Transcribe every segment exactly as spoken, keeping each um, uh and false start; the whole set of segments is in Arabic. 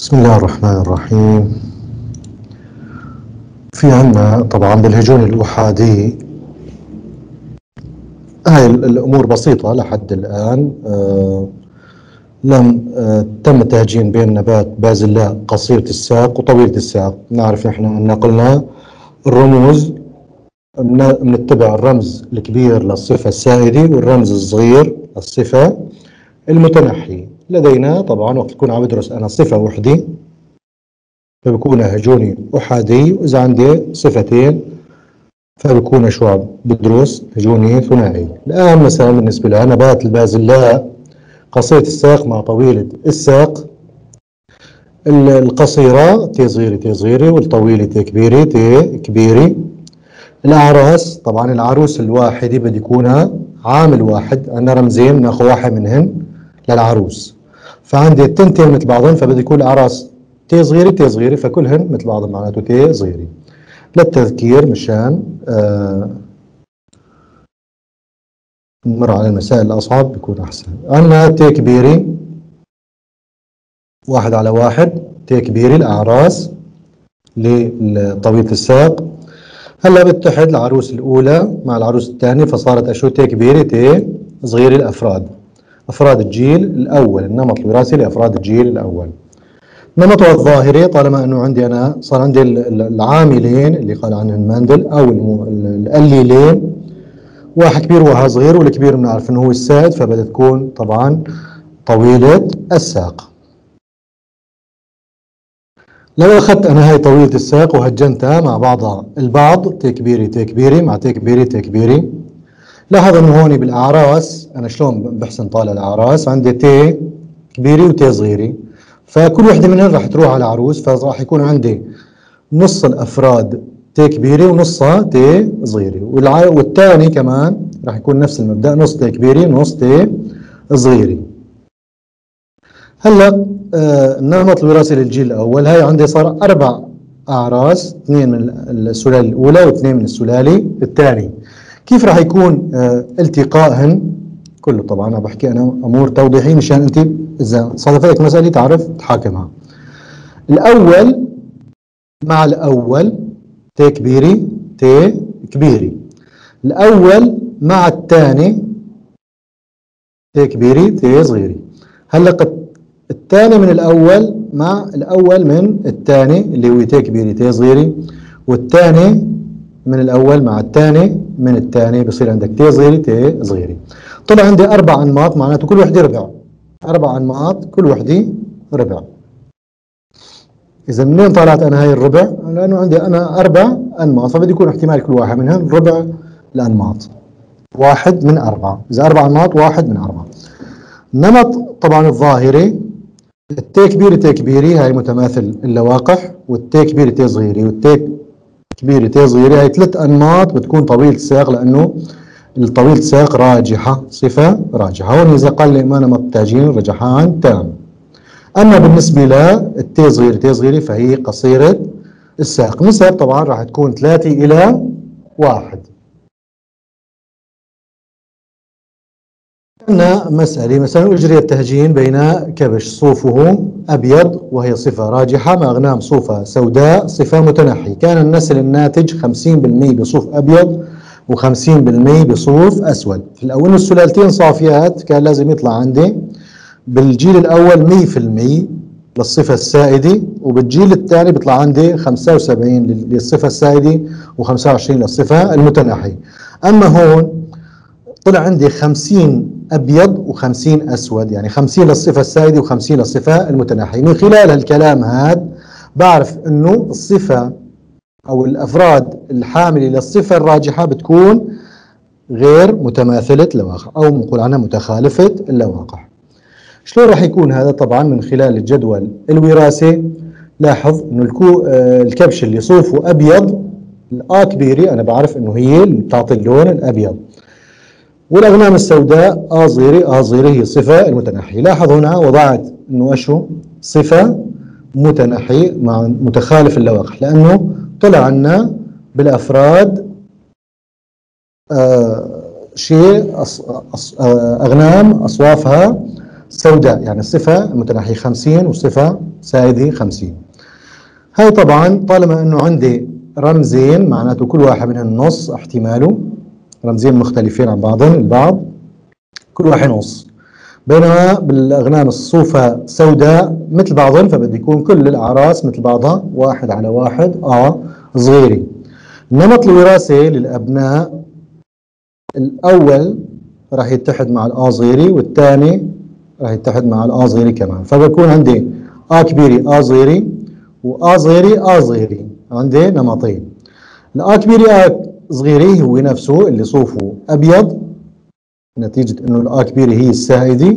بسم الله الرحمن الرحيم. في عنا طبعا بالهجون الأحادي هاي الأمور بسيطة لحد الآن. آه لم آه تم تهجين بين نبات بازلاء قصيرة الساق وطويلة الساق. نعرف نحن أن قلنا الرموز بنتبع الرمز الكبير للصفة السائدة والرمز الصغير للصفة المتنحية. لدينا طبعا وقت تكون عم بدرس أنا صفة وحدة فبكون هجوني أحادي، وإذا عندي صفتين فبكون شو عم بدرس هجوني ثنائي. الآن مثلا بالنسبة لنبات البازلاء قصيرة الساق مع طويلة الساق، القصيرة تي صغيرة تي صغيرة والطويلة تي كبيرة تي كبيرة. الأعراس طبعا العروس الواحدة بدي يكونها عامل واحد، عندنا رمزين بناخذ واحد منهن للعروس، فعندي التنتين مثل بعضهن فبدي يكون الأعراس تي صغيرة تي صغيرة فكلهن مثل بعضهن معناته تي صغيرة. للتذكير مشان آه نمر على المسائل الأصعب بيكون أحسن. عندنا تي كبيرة واحد على واحد تي كبيرة الأعراس لطويلة الساق. هلا بتحد العروس الأولى مع العروس الثانية فصارت أشو تي كبيرة تي صغيرة الأفراد، أفراد الجيل الأول، النمط الوراثي لأفراد الجيل الأول. نمطها الظاهري طالما أنه عندي أنا صار عندي العاملين اللي قال عنهم ماندل أو القليلين واحد كبير وواحد صغير، والكبير بنعرف أنه هو السائد فبدها تكون طبعا طويلة الساق. لو اخذت انا هاي طويلة الساق وهجنتها مع بعضها البعض تي كبيرة تي كبيرة مع تي كبيرة تي كبيرة، لاحظ انه هون بالاعراس انا شلون بحسن طالع الاعراس، عندي تي كبيرة وتي صغيرة فكل وحده منهم راح تروح على عروس فراح يكون عندي نص الافراد تي كبيرة ونصها تي صغيرة، والثاني كمان راح يكون نفس المبدا نص تي كبيرة ونص تي صغيرة. هلا آه النمط الوراثي للجيل الاول هاي عندي صار اربع اعراس، اثنين من السلاله الاولى واثنين من السلاله الثانيه. كيف راح يكون آه التقائهن؟ كله طبعا انا بحكي انا امور توضيحيه مشان انت اذا صادفتك مساله تعرف تحاكمها. الاول مع الاول تي كبيري تي كبيري، الاول مع الثاني تي كبيري تي صغيري. هلا قد الثاني من الأول مع الأول من الثاني اللي هو تي كبيرة تي صغيرة، والثاني من الأول مع الثاني من الثاني بصير عندك تي صغيرة تي صغيرة. طلع عندي أربع أنماط معناته كل وحدة ربع، أربع أنماط كل وحدة ربع. إذا منين طلعت أنا هاي الربع؟ لأنه عندي أنا أربع أنماط فبدي يكون احتمال كل واحد منهم ربع الأنماط، واحد من أربعة. إذا أربع أنماط واحد من أربعة. نمط طبعا الظاهري التي كبيرة تي كبيرة هاي متماثل اللواقح، والتي كبيرة تي صغيرة والتي كبيرة تي صغيرة هاي ثلاث أنماط بتكون طويلة الساق لأنه الطويلة الساق راجحة صفة راجحة، هون إذا قال لي ما أنا محتاجين رجحان تام. أما بالنسبة للتي صغيرة تي صغيرة فهي قصيرة الساق، نسب طبعا راح تكون ثلاثة إلى واحد. عندنا مسألة مثلا أجري التهجين بين كبش صوفه أبيض وهي صفة راجحة مع أغنام صوفة سوداء صفة متنحي، كان النسل الناتج خمسين بالمئة بصوف أبيض وخمسين بالمئة بصوف أسود. في الأول السلالتين صافيات كان لازم يطلع عندي بالجيل الأول مئة بالمئة للصفة السائدة، وبالجيل الثاني بيطلع عندي خمسة وسبعين بالمئة للصفة السائدة وخمسة وعشرين بالمئة للصفة المتنحي. أما هون طلع عندي خمسين أبيض وخمسين أسود، يعني خمسين للصفة السائدة وخمسين للصفة المتناحية. من خلال هالكلام هاد بعرف إنه الصفة أو الأفراد الحاملة للصفة الراجحة بتكون غير متماثلة اللواقح أو بنقول عنها متخالفة اللواقح. شلون راح يكون هذا؟ طبعاً من خلال الجدول الوراثي لاحظ إنه الكو الكبش اللي صوفه أبيض الآ كبيرة أنا بعرف إنه هي اللي بتعطي اللون الأبيض، والاغنام السوداء آ صغيرة آ صغيرة هي صفة المتنحية. لاحظ هنا وضعت انه اشو صفة متنحية مع متخالف اللواقح لانه طلع عنا بالافراد آه شيء أص... أص... آه اغنام اصوافها سوداء، يعني الصفة المتناحية خمسين والصفة سائدة خمسين. هاي طبعا طالما انه عندي رمزين معناته كل واحد من النص احتماله رمزين مختلفين عن بعضهم البعض كل واحد نص، بينما بالاغنام الصوفة سوداء مثل بعضهم فبدي يكون كل الاعراس مثل بعضها واحد على واحد اه صغيرة. نمط الوراثة للابناء الاول راح يتحد مع الآ صغيري والثاني راح يتحد مع الآ صغيري كمان، فبكون عندي آ كبيري آ صغيري وآ صغيري آ صغيري، عندي نمطين. الآ كبيري آ صغيري هو نفسه اللي صوفه أبيض نتيجة إنه الآ كبيري هي السائدة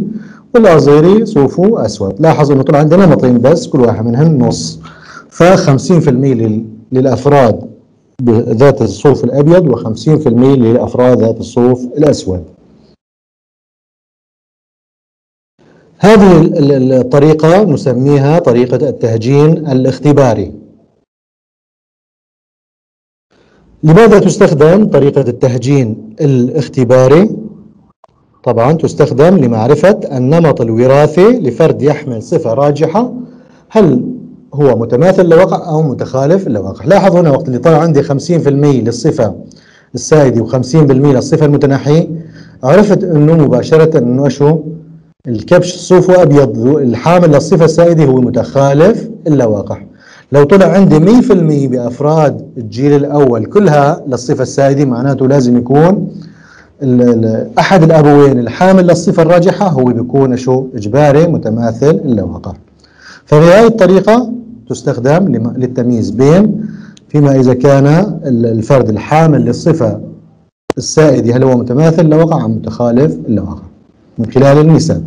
والآ صغيري صوفه أسود. لاحظ إنه طلع عندي نمطين بس كل واحد منهم نص، فخمسين بالمئة للأفراد ذات الصوف الأبيض وخمسين بالمئة للأفراد ذات الصوف الأسود. هذه الطريقة نسميها طريقة التهجين الاختباري. لماذا تستخدم طريقة التهجين الاختباري؟ طبعا تستخدم لمعرفة النمط الوراثي لفرد يحمل صفة راجحة، هل هو متماثل لواقع أو متخالف لواقع. لاحظ هنا وقت اللي طلع عندي خمسين بالمئة للصفة السائدة وخمسين بالمئة للصفة المتناحية عرفت أنه مباشرة أنه شو؟ الكبش صوفه أبيض الحامل للصفة السائدة هو متخالف اللاواقع. لو طلع عندي مية بالمئة بأفراد الجيل الأول كلها للصفة السائدة معناته لازم يكون ال ال أحد الأبوين الحامل للصفة الراجحة هو بيكون شو؟ إجباري متماثل اللاواقع. ففي هذه الطريقة تستخدم للتمييز بين فيما إذا كان الفرد الحامل للصفة السائدة هل هو متماثل اللاواقع أم متخالف اللاواقع من خلال المثال.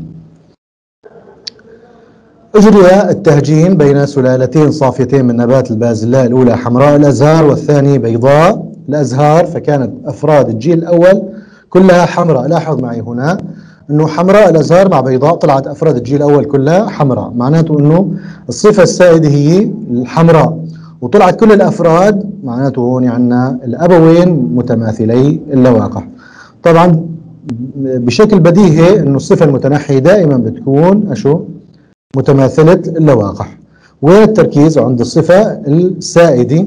أجري التهجين بين سلالتين صافيتين من نبات البازلاء، الأولى حمراء الأزهار والثانية بيضاء الأزهار، فكانت أفراد الجيل الأول كلها حمراء. لاحظ معي هنا أنه حمراء الأزهار مع بيضاء طلعت أفراد الجيل الأول كلها حمراء، معناته أنه الصفة السائدة هي الحمراء وطلعت كل الأفراد معناته هون عندنا الأبوين متماثلي اللاواقع. طبعا بشكل بديهي أنه الصفة المتناحية دائما بتكون أشو؟ متماثلة اللاواقع. وين التركيز؟ عند الصفة السائدة.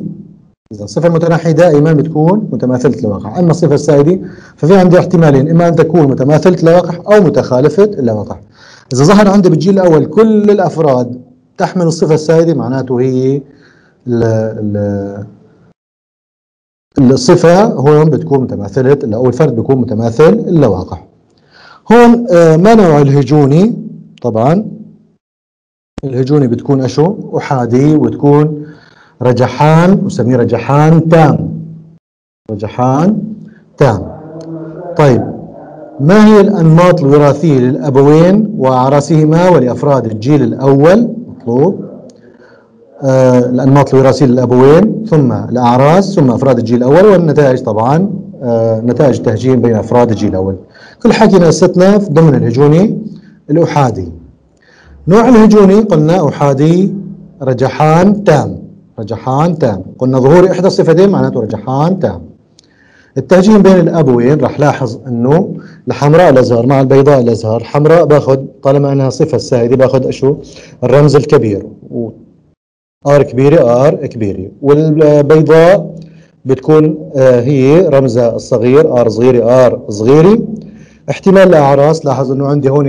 إذا الصفة المتناحية دائما بتكون متماثلة اللاواقع، أما الصفة السائدة ففي عندي احتمالين، إما أن تكون متماثلة اللاواقع أو متخالفة اللاواقع. إذا ظهر عندي بالجيل الأول كل الأفراد تحمل الصفة السائدة معناته هي ال ال الصفة هون بتكون متماثلة أو الفرد بيكون متماثل اللاواقع. هون ما نوع الهجوني؟ طبعا الهجوني بتكون أشو؟ أحادي وتكون رجحان، بسميه رجحان تام. رجحان تام. طيب ما هي الأنماط الوراثية للأبوين وأعراسهما ولأفراد الجيل الأول؟ مطلوب آه الأنماط الوراثية للأبوين ثم الأعراس ثم أفراد الجيل الأول والنتائج. طبعا آه نتائج التهجين بين أفراد الجيل الأول كل حكينا ستنا ضمن الهجوني الأحادي. نوع الهجوني قلنا أحادي رجحان تام. رجحان تام قلنا ظهور إحدى الصفتين معناته رجحان تام. التهجين بين الأبوين رح لاحظ أنه الحمراء الأزهار مع البيضاء الأزهار، حمراء باخذ طالما أنها صفة سائدة باخذ أشو؟ الرمز الكبير و آر كبيرة آر كبيرة، والبيضاء بتكون هي رمزها الصغير آر صغيرة آر صغيرة. احتمال الأعراس لاحظ أنه عندي هون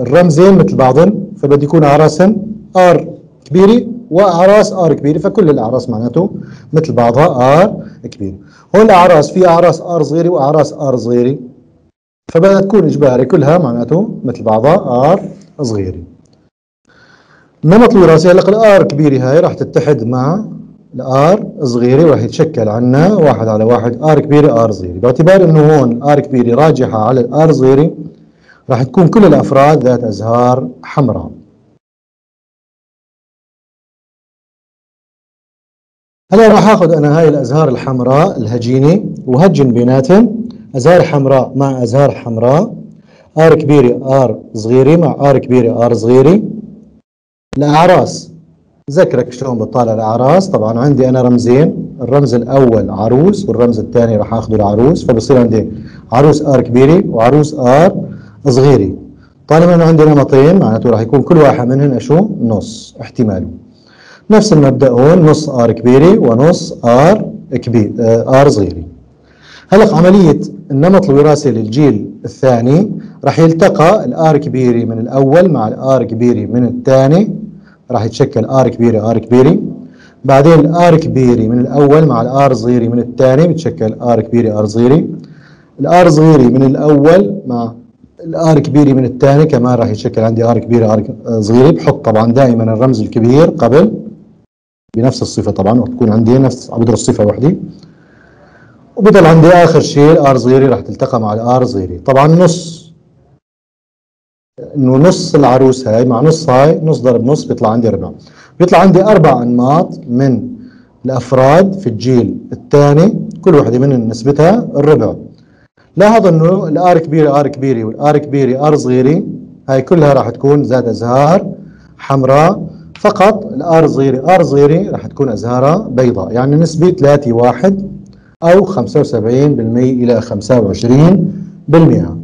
الرمزين مثل بعضهم فبدي يكون أعراسهم آر كبيرة وأعراس آر كبيرة، فكل الأعراس معناته مثل بعضها آر كبيرة. هون الأعراس في أعراس آر صغيرة وأعراس آر صغيرة فبدها تكون إجباري كلها معناته مثل بعضها آر صغيرة. نمط الوراثي هلا الآر كبيرة هاي راح تتحد مع الآر صغيرة وراح يتشكل عنا واحد على واحد آر كبيرة آر صغيرة. باعتبار إنه هون الآر كبيرة راجحة على الآر صغيرة راح تكون كل الأفراد ذات أزهار حمراء. هلا راح آخذ أنا هاي الأزهار الحمراء الهجيني وهجن بيناتهم أزهار حمراء مع أزهار حمراء، آر كبيرة آر صغيرة مع آر كبيرة آر صغيرة. الأعراس ذكرك شلون بتطالع الأعراس، طبعا عندي أنا رمزين، الرمز الأول عروس والرمز الثاني راح آخذه العروس، فبصير عندي عروس آر كبيرة وعروس آر صغيرة. طالما انه عندي نمطين معناته راح يكون كل واحد منهن اشو نص احتماله. نفس المبدا هون، نص ار كبيره ونص ار كبير ار صغيره. هلا عمليه النمط الوراثي للجيل الثاني راح يلتقى الار كبيره من الاول مع الار كبيره من الثاني، راح يتشكل ار كبيره ار كبيره. بعدين الار كبيره من الاول مع الار صغيره من الثاني بتشكل ار كبيره ار صغيره. الار صغيره من الاول مع الار كبيره من الثاني كمان راح يتشكل عندي ار كبيره ار صغيره. بحط طبعا دائما الرمز الكبير قبل بنفس الصفه، طبعا وبتكون عندي نفس، عم بدرس صفه وحده. وبضل عندي اخر شيء الار صغيره راح تلتقى مع الار صغيره. طبعا نص انه نص العروس هاي مع نص هاي، نص ضرب نص بيطلع عندي ربع. بيطلع عندي اربع انماط من الافراد في الجيل الثاني كل وحده منهم نسبتها الربع. لاحظ انه الار كبيره ار كبيره والار كبيره ار صغيره هاي كلها راح تكون ذات ازهار حمراء، فقط الار صغيره ار صغيره راح تكون ازهارها بيضاء، يعني نسبه ثلاثة واحد او خمسة وسبعين بالمئة الى خمسة وعشرين بالمئة.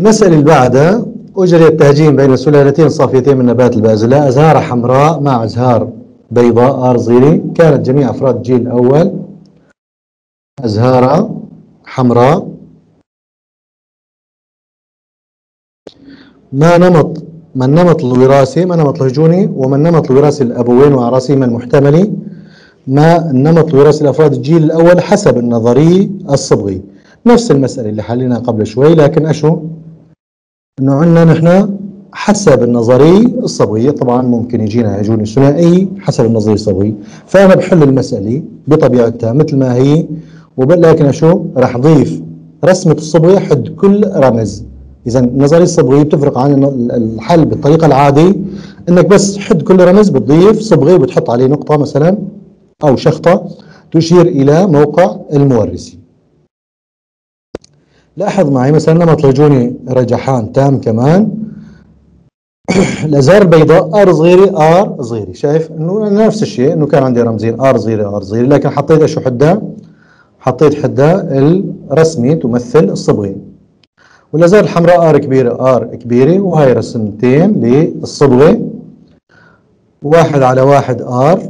المسألة اللي بعدها، أجري التهجين بين سلالتين صافيتين من نبات البازلاء أزهار حمراء مع أزهار بيضاء آر صغيرة، كانت جميع أفراد الجيل الأول أزهارها حمراء. ما نمط ما النمط الوراثي، ما نمط الهجوني وما النمط الوراثي للأبوين وأعراسهما المحتمل، ما النمط الوراثي لأفراد الجيل الأول حسب النظري الصبغي. نفس المسألة اللي حليناها قبل شوي، لكن أشو إنه عندنا نحن حسب النظري الصبغي. طبعا ممكن يجينا هجوني ثنائي حسب النظري الصبغي، فأنا بحل المسألة بطبيعتها مثل ما هي، ولكن أشو راح ضيف رسمة الصبغي حد كل رمز. إذا النظري الصبغي بتفرق عن الحل بالطريقة العادية، إنك بس حد كل رمز بتضيف صبغي وبتحط عليه نقطة مثلا أو شخطة تشير إلى موقع المورثي. لاحظ معي مثلا نمط لجوني رجحان تام كمان الازهار بيضاء ار صغيره ار صغيره، شايف انه نفس الشيء، انه كان عندي رمزين ار صغيره ار صغيره، لكن حطيت شو حدها؟ حطيت حدها الرسمه تمثل الصبغي. والازهار الحمراء ار كبيره ار كبيره، وهي رسمتين للصبغي، واحد على واحد ار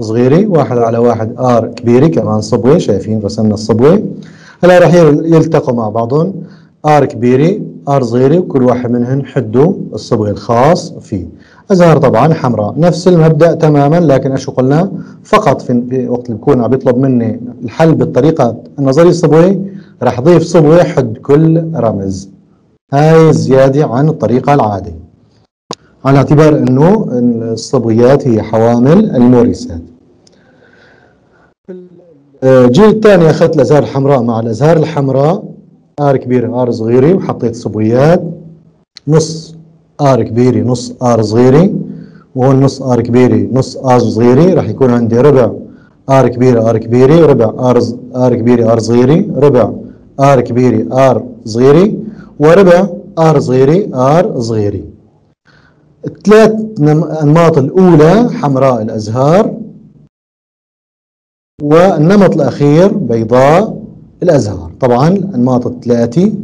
صغيره، واحد على واحد ار كبيره كمان صبغي. شايفين رسمنا الصبغي. هلا راح يلتقوا مع بعضهم ار كبيره ار صغيره، وكل واحد منهم حده الصبغي الخاص فيه. ازهار طبعا حمراء، نفس المبدا تماما، لكن ايش قلنا؟ فقط في وقت اللي بكون عم بيطلب مني الحل بالطريقه النظريه الصبغي راح ضيف صبغي حد كل رمز. هاي زياده عن الطريقه العاديه، على اعتبار انه الصبغيات هي حوامل المورثات. الجيل الثاني اخذت الازهار الحمراء مع الازهار الحمراء ار كبيره ار صغيره، وحطيت صبغيات نص ار كبيره نص ار صغيره، وهون نص ار كبيره نص ار صغيره، راح يكون عندي ربع ار كبيره ار كبيره، وربع ار ار كبيره ار صغيره، ربع ار كبيره ار صغيره، وربع ار صغيره ار صغيره. الثلاث انماط الاولى حمراء الازهار، والنمط الأخير بيضاء الأزهار. طبعاً الأنماط الثلاثي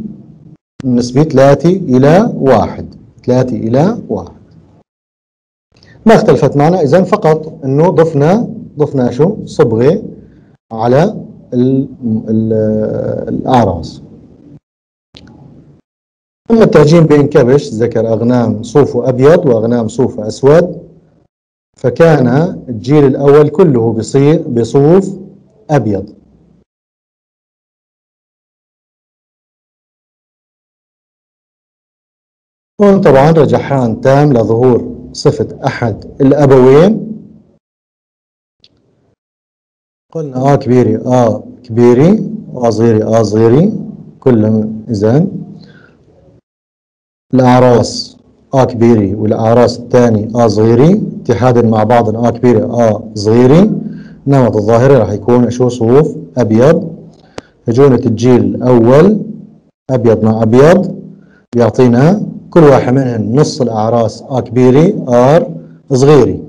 نسبة ثلاثة إلى واحد، ثلاثة إلى واحد. ما اختلفت معنا، إذن فقط إنه ضفنا ضفنا شو؟ صبغة على ال ال الأعراس. أما التهجين بين كبش ذكر أغنام صوفه أبيض وأغنام صوفه أسود، فكان الجيل الأول كله بصوف أبيض. هون طبعا رجحان تام لظهور صفة أحد الأبوين. قلنا آ كبيري آ كبيري وآ صغيري آ صغيري، كل إذن الأعراس آ كبيري والأعراس الثاني آ صغيري اتحادا مع بعض آ كبيري آ صغيري. نمط الظاهرة راح يكون شو؟ صوف أبيض. هجونة الجيل الأول أبيض مع أبيض بيعطينا كل واحد منهم نص الأعراس آ كبيري آر صغيري.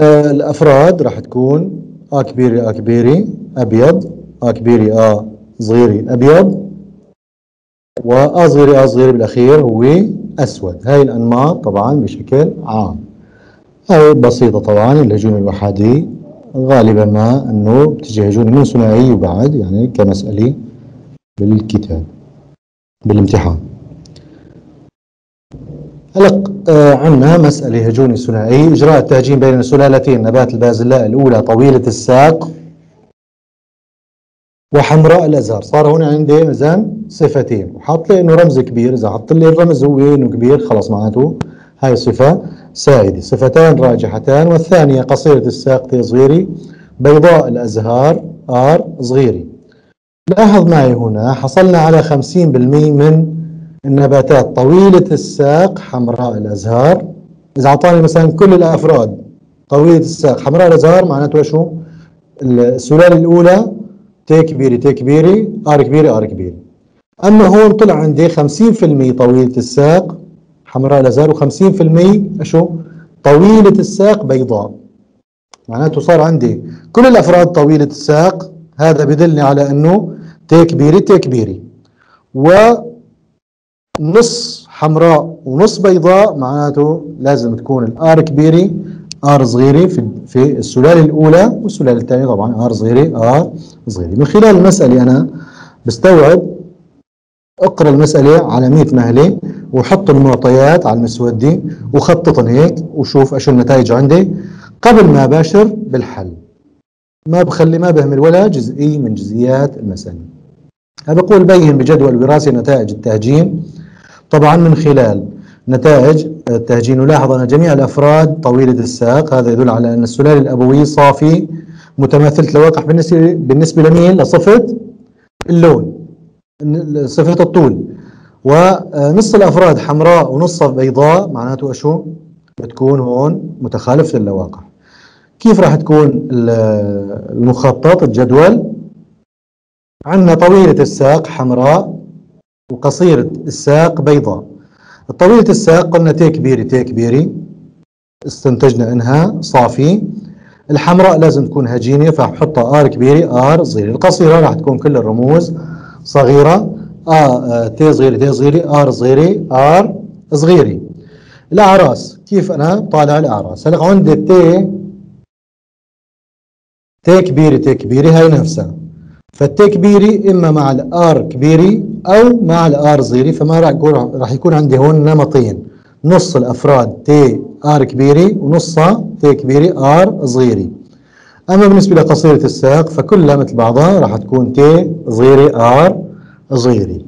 الأفراد راح تكون آ كبيري آ كبيري أبيض، آ كبيري آ صغيري أبيض، وآ صغيري آ صغيري بالأخير هو أسود. هاي الأنماط طبعا بشكل عام، هاي بسيطة طبعا. الهجون الوحدي غالبا ما أنه بتجي هجون من ثنائي وبعد، يعني كمسألة بالكتاب بالامتحان. هلا آه عندنا مسألة هجوني ثنائي، إجراء التهجين بين سلالتين نبات البازلاء الأولى طويلة الساق وحمراء الأزهار. صار هنا عندي إذا صفتين، وحط لي إنه رمز كبير، إذا حط لي الرمز هو إنه كبير خلاص معناته هاي صفة سائدة. صفتان راجحتان، والثانية قصيرة الساق تي صغيري بيضاء الأزهار آر صغيري. لاحظ معي هنا حصلنا على خمسين بالمئة من النباتات طويلة الساق حمراء الأزهار. إذا أعطاني مثلا كل الأفراد طويلة الساق حمراء الأزهار معناته شو؟ السلالة الأولى تي كبيري تي كبيري آر كبيري آر كبيري. أما هون طلع عندي خمسين بالمئة طويلة الساق حمراء الأزهار وخمسين بالمئة شو؟ طويلة الساق بيضاء. معناته صار عندي كل الأفراد طويلة الساق، هذا بدلني على أنه تي كبيري تي كبيري، و نص حمراء ونص بيضاء معناته لازم تكون الار كبيري ار صغيري في في السلاله الاولى، والسلاله الثانيه طبعا ار صغيري ار صغيري. من خلال المساله انا بستوعب، اقرا المساله على مية مهله وحط المعطيات على المسوده وخططهم هيك وشوف اشو النتائج عندي قبل ما باشر بالحل. ما بخلي ما بهمل ولا جزئي من جزئيات المساله. انا بقول بين بجدول وراثي نتائج التهجين طبعا من خلال نتائج التهجين. ولاحظ أن جميع الأفراد طويلة الساق، هذا يدل على أن السلالة الأبوية صافي متماثلة الواقع بالنسبة بالنسبة لمين؟ لصفة اللون، صفة الطول. ونص الأفراد حمراء ونصها بيضاء معناته أشو؟ بتكون هون متخالفة الواقع. كيف راح تكون المخطط الجدول؟ عندنا طويلة الساق حمراء وقصيرة الساق بيضاء. طويلة الساق قلنا تي كبيري تي كبيري استنتجنا انها صافي. الحمراء لازم تكون هجينة فبحطها ار كبيري ار صغيري. القصيرة راح تكون كل الرموز صغيرة، آه تي صغيري تي صغيري ار صغيري ار صغيري. الاعراس كيف انا طالع الاعراس؟ هلا عندي تي تي كبيري تي كبيري هاي نفسها، فالتي كبيري اما مع الار كبيري او مع الار صغيري، فما راح يكون راح يكون عندي هون نمطين، نص الافراد تي ار كبيري ونصها تي كبيري ار صغيري. اما بالنسبه لقصيره الساق فكلها مثل بعضها راح تكون تي صغيري ار صغيري.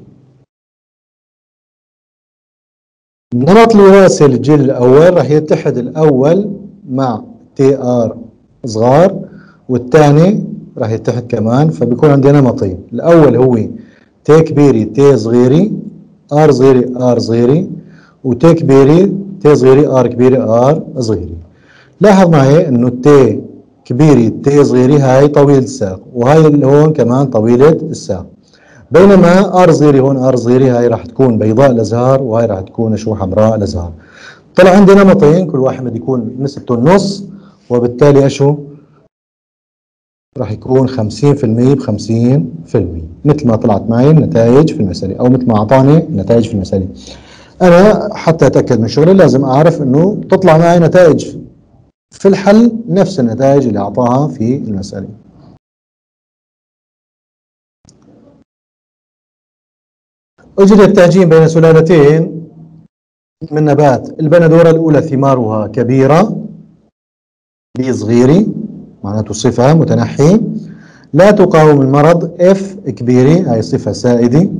النمط الوراثي للجيل الاول راح يتحد الاول مع تي ار صغار والثاني راح يتحد كمان، فبيكون عندي نمطين، الاول هو تي كبيري تي صغيري ار صغيري ار صغيري، وتي كبيري تي صغيري ار كبيري ار صغيري. لاحظ معي انه تي كبيري تي صغيري هاي طويلة الساق، وهاي اللي هون كمان طويلة الساق، بينما ار صغيري هون ار صغيري هاي راح تكون بيضاء الازهار وهاي راح تكون شو؟ حمراء الازهار. طلع عندي نمطين كل واحد بده يكون نسبته النص، وبالتالي اشو؟ راح يكون خمسين بالمئة ب خمسين بالمئة مثل ما طلعت معي النتائج في المسألة، أو مثل ما أعطاني النتائج في المسألة. أنا حتى أتأكد من شغلي لازم أعرف إنه تطلع معي نتائج في الحل نفس النتائج اللي أعطاها في المسألة. أجري التهجين بين سلالتين من نبات البندورة الأولى ثمارها كبيرة بي صغيري معناته صفة متنحي، لا تقاوم المرض اف كبيري هي صفة سائدة،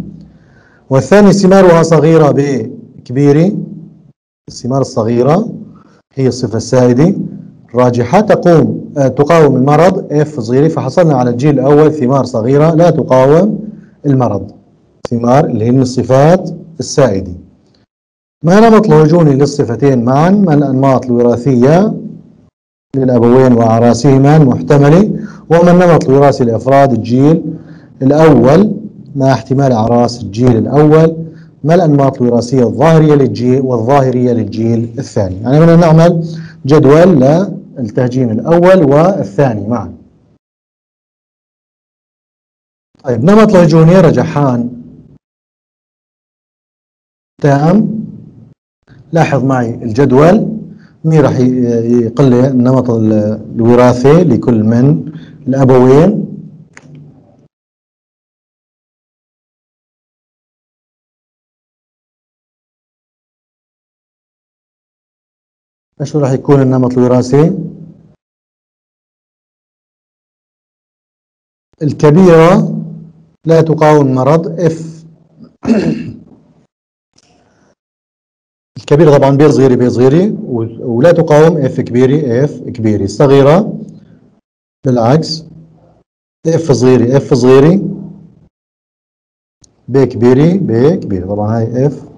والثاني ثمارها صغيرة ب كبيري، الثمار الصغيرة هي صفة سائدة راجحة تقوم تقاوم المرض اف صغيري. فحصلنا على الجيل الأول ثمار صغيرة لا تقاوم المرض، ثمار اللي هي من الصفات السائدة. ما نمط الهجوني للصفتين معا؟ ما الأنماط الوراثية للأبوين وأعراسهما المحتملة؟ وما النمط الوراثي لأفراد الجيل الأول مع احتمال أعراس الجيل الأول؟ ما الأنماط الوراثية الظاهرية للجيل والظاهرية للجيل الثاني؟ يعني بدنا نعمل جدول للتهجين الأول والثاني معا. طيب نمط ليجوني رجحان تام. لاحظ معي الجدول مين راح يقل لي النمط الوراثي لكل من الابوين. ايش راح يكون النمط الوراثي؟ الكبيرة لا تقاوم مرض اف. الكبيرة طبعا بير صغيري بير صغيري ولا تقاوم اف كبيري اف كبيري. الصغيرة بالعكس اف صغيري اف صغيري بي كبيري بي كبيري. طبعا هاي اف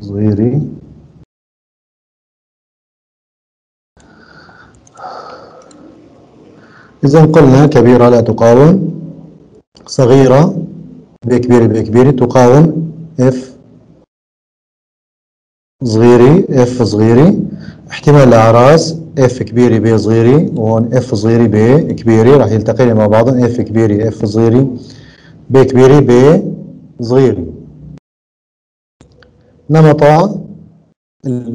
صغيري إذا قلنا كبيرة لا تقاوم صغيرة ب كبيرة ب كبيرة تقاوم اف صغيري اف صغيري. احتمال الأعراس اف كبيرة ب صغيري وهون اف صغيري ب كبيرة راح يلتقينا مع بعضهم اف كبيرة اف صغيري ب كبيرة ب صغيري. نمط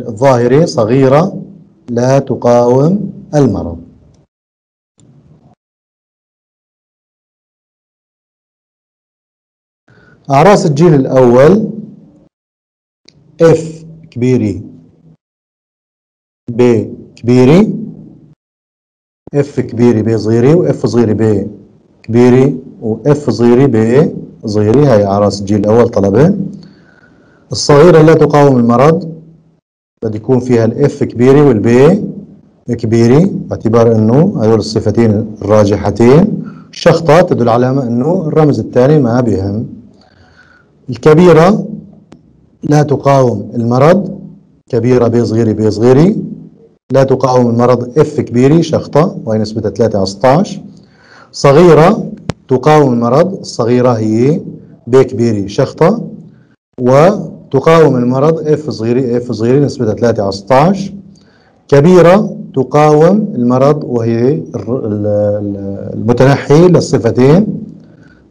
الظاهري صغيرة لا تقاوم المرض. أعراس الجيل الأول F كبيري B كبيري F كبيري B صغيري وF صغيري B كبيري وF صغيري B صغيري. هاي أعراس الجيل الأول طلبة. الصغيرة لا تقاوم المرض قد يكون فيها الF كبيري والB كبيري باعتبار إنه هذول الصفتين الراجحتين. الشخطة تدل على إنه الرمز التالي ما بهم. الكبيرة لا تقاوم المرض كبيرة ب صغيري ب صغيري لا تقاوم المرض اف كبيري شخطة وهي نسبتها ثلاثة على ستة عشر. صغيرة تقاوم المرض الصغيرة هي ب كبيري شخطة وتقاوم المرض اف صغيري اف صغيري نسبتها ثلاثة على ستة عشر. كبيرة تقاوم المرض وهي المتنحي للصفتين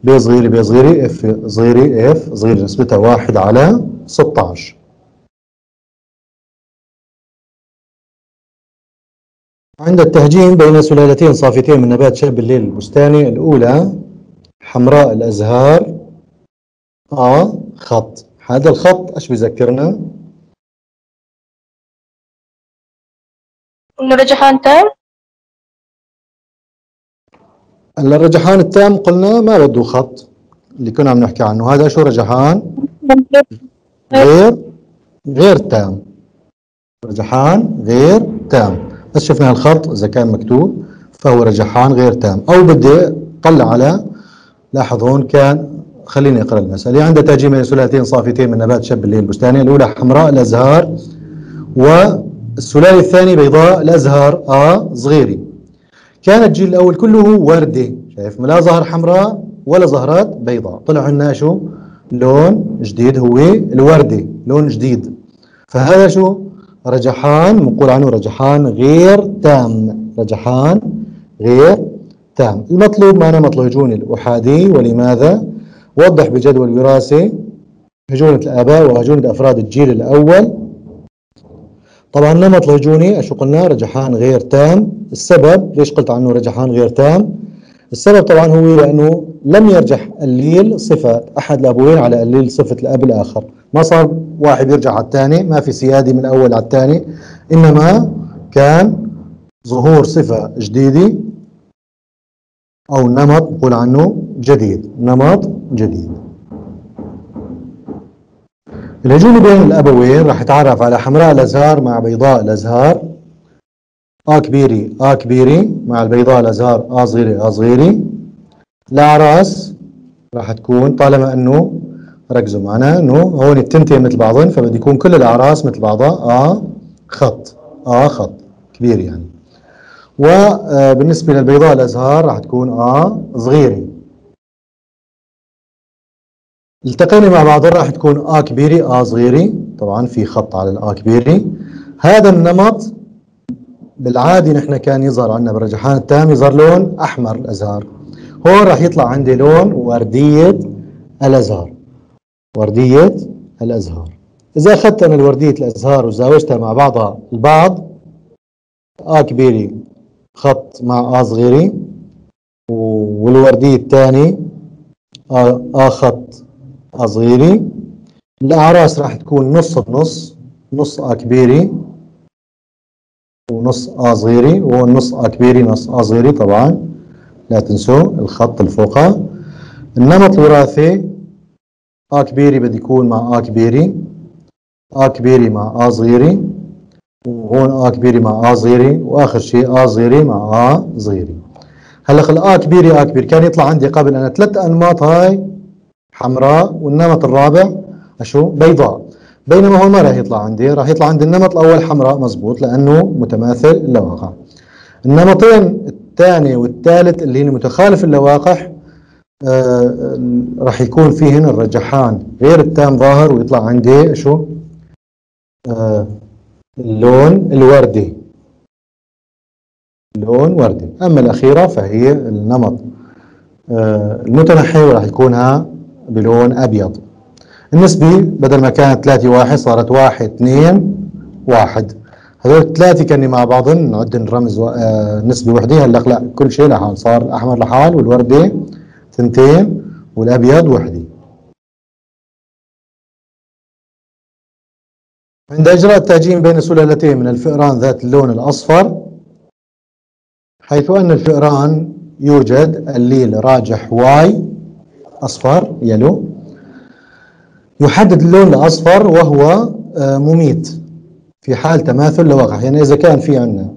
ب صغيري ب صغيري اف صغيري اف صغيري نسبتها واحد على ستة عشر. عند التهجين بين سلالتين صافتين من نبات شاب الليل البستاني. الأولى حمراء الأزهار ا خط. هذا الخط ايش بيذكرنا؟ قلنا رجحان تام؟ هلا الرجحان التام قلنا ما بده خط اللي كنا عم نحكي عنه. هذا شو رجحان؟ غير غير تام. رجحان غير تام بس شفنا الخط اذا كان مكتوب فهو رجحان غير تام. او بدي طلع على لاحظ هون كان خليني اقرا المساله. عند تهجين بين سلالتين صافتين من نبات شب الليل البستاني. الاولى حمراء الازهار والسلاله الثاني بيضاء الازهار ا صغيري. كان الجيل الأول كله وردي شايف لا زهر حمراء ولا زهرات بيضاء. طلع لنا شو لون جديد هو الوردي لون جديد. فهذا شو رجحان بنقول عنه رجحان غير تام. رجحان غير تام. المطلوب ما نمط الهجون الأحادي ولماذا؟ وضح بجدول وراثي هجونة الآباء وهجونة أفراد الجيل الأول. طبعا نمط الهجوني شو قلنا رجحان غير تام. السبب ليش قلت عنه رجحان غير تام؟ السبب طبعا هو لانه لم يرجح الليل صفه احد الابوين على الليل صفه الاب الاخر. ما صار واحد يرجع على الثاني ما في سيادي من الاول على الثاني انما كان ظهور صفه جديده او نمط نقول عنه جديد نمط جديد. الهجوم بين الابوين راح يتعرف على حمراء الازهار مع بيضاء الازهار ا كبيري ا كبيري مع البيضاء الازهار ا صغيري ا صغيري. الاعراس راح تكون طالما انه ركزوا معنا انه هون التنتين مثل بعضهم فبده يكون كل الاعراس مثل بعضها ا خط ا خط كبير يعني. وبالنسبه للبيضاء الازهار راح تكون ا صغيري. التقينا مع بعض راح تكون آ كبيري آ صغيري طبعا في خط على الآ كبيري. هذا النمط بالعادي نحن كان يظهر عندنا بالرجحان التام يظهر لون أحمر الأزهار. هون راح يطلع عندي لون وردية الازهار. وردية الازهار. اذا اخذت انا وردية الازهار وزاوجتها مع بعضها البعض، آ كبيري خط مع آ صغيري، والوردية الثاني آ, آ خط آ صغيري. الاعراس راح تكون نص بنص، نص آ كبيري ونص آ صغيري، ونص آ كبيري نص آ صغيري طبعا لا تنسوا الخط الفوقه. النمط الوراثي آ كبيري بدي يكون مع آ كبيري، آ كبيري مع آ صغيري، وهون آ كبيري مع آ صغيري، وآخر شيء آ صغيري مع آ صغيري. هلا الآ كبيري آ كبيري كان يطلع عندي قبل أنا ثلاث أنماط، هاي حمراء والنمط الرابع شو بيضاء، بينما هون ما راح يطلع عندي، راح يطلع عندي النمط الأول حمراء مزبوط لأنه متماثل اللواقع. النمطين الثاني والثالث اللي هن متخالف اللواقح آه راح يكون فيهن الرجحان غير التام ظاهر، ويطلع عندي شو آه اللون الوردي، لون وردي. أما الأخيرة فهي النمط آه المتنحي وراح يكونها بلون أبيض. النسبي بدل ما كانت ثلاثة واحد صارت واحد اثنين واحد. هذول ثلاثة كانوا مع بعضهم نعدن رمز و... آه نسبي وحدي. هلا لا، كل شيء لحال، صار الأحمر لحال والوردي ثنتين والأبيض وحدي. عند إجراء التهجين بين سلالتين من الفئران ذات اللون الأصفر، حيث أن الفئران يوجد الليل راجح واي أصفر يلو، يحدد اللون الأصفر وهو مميت في حال تماثل لواقع. يعني إذا كان في عندنا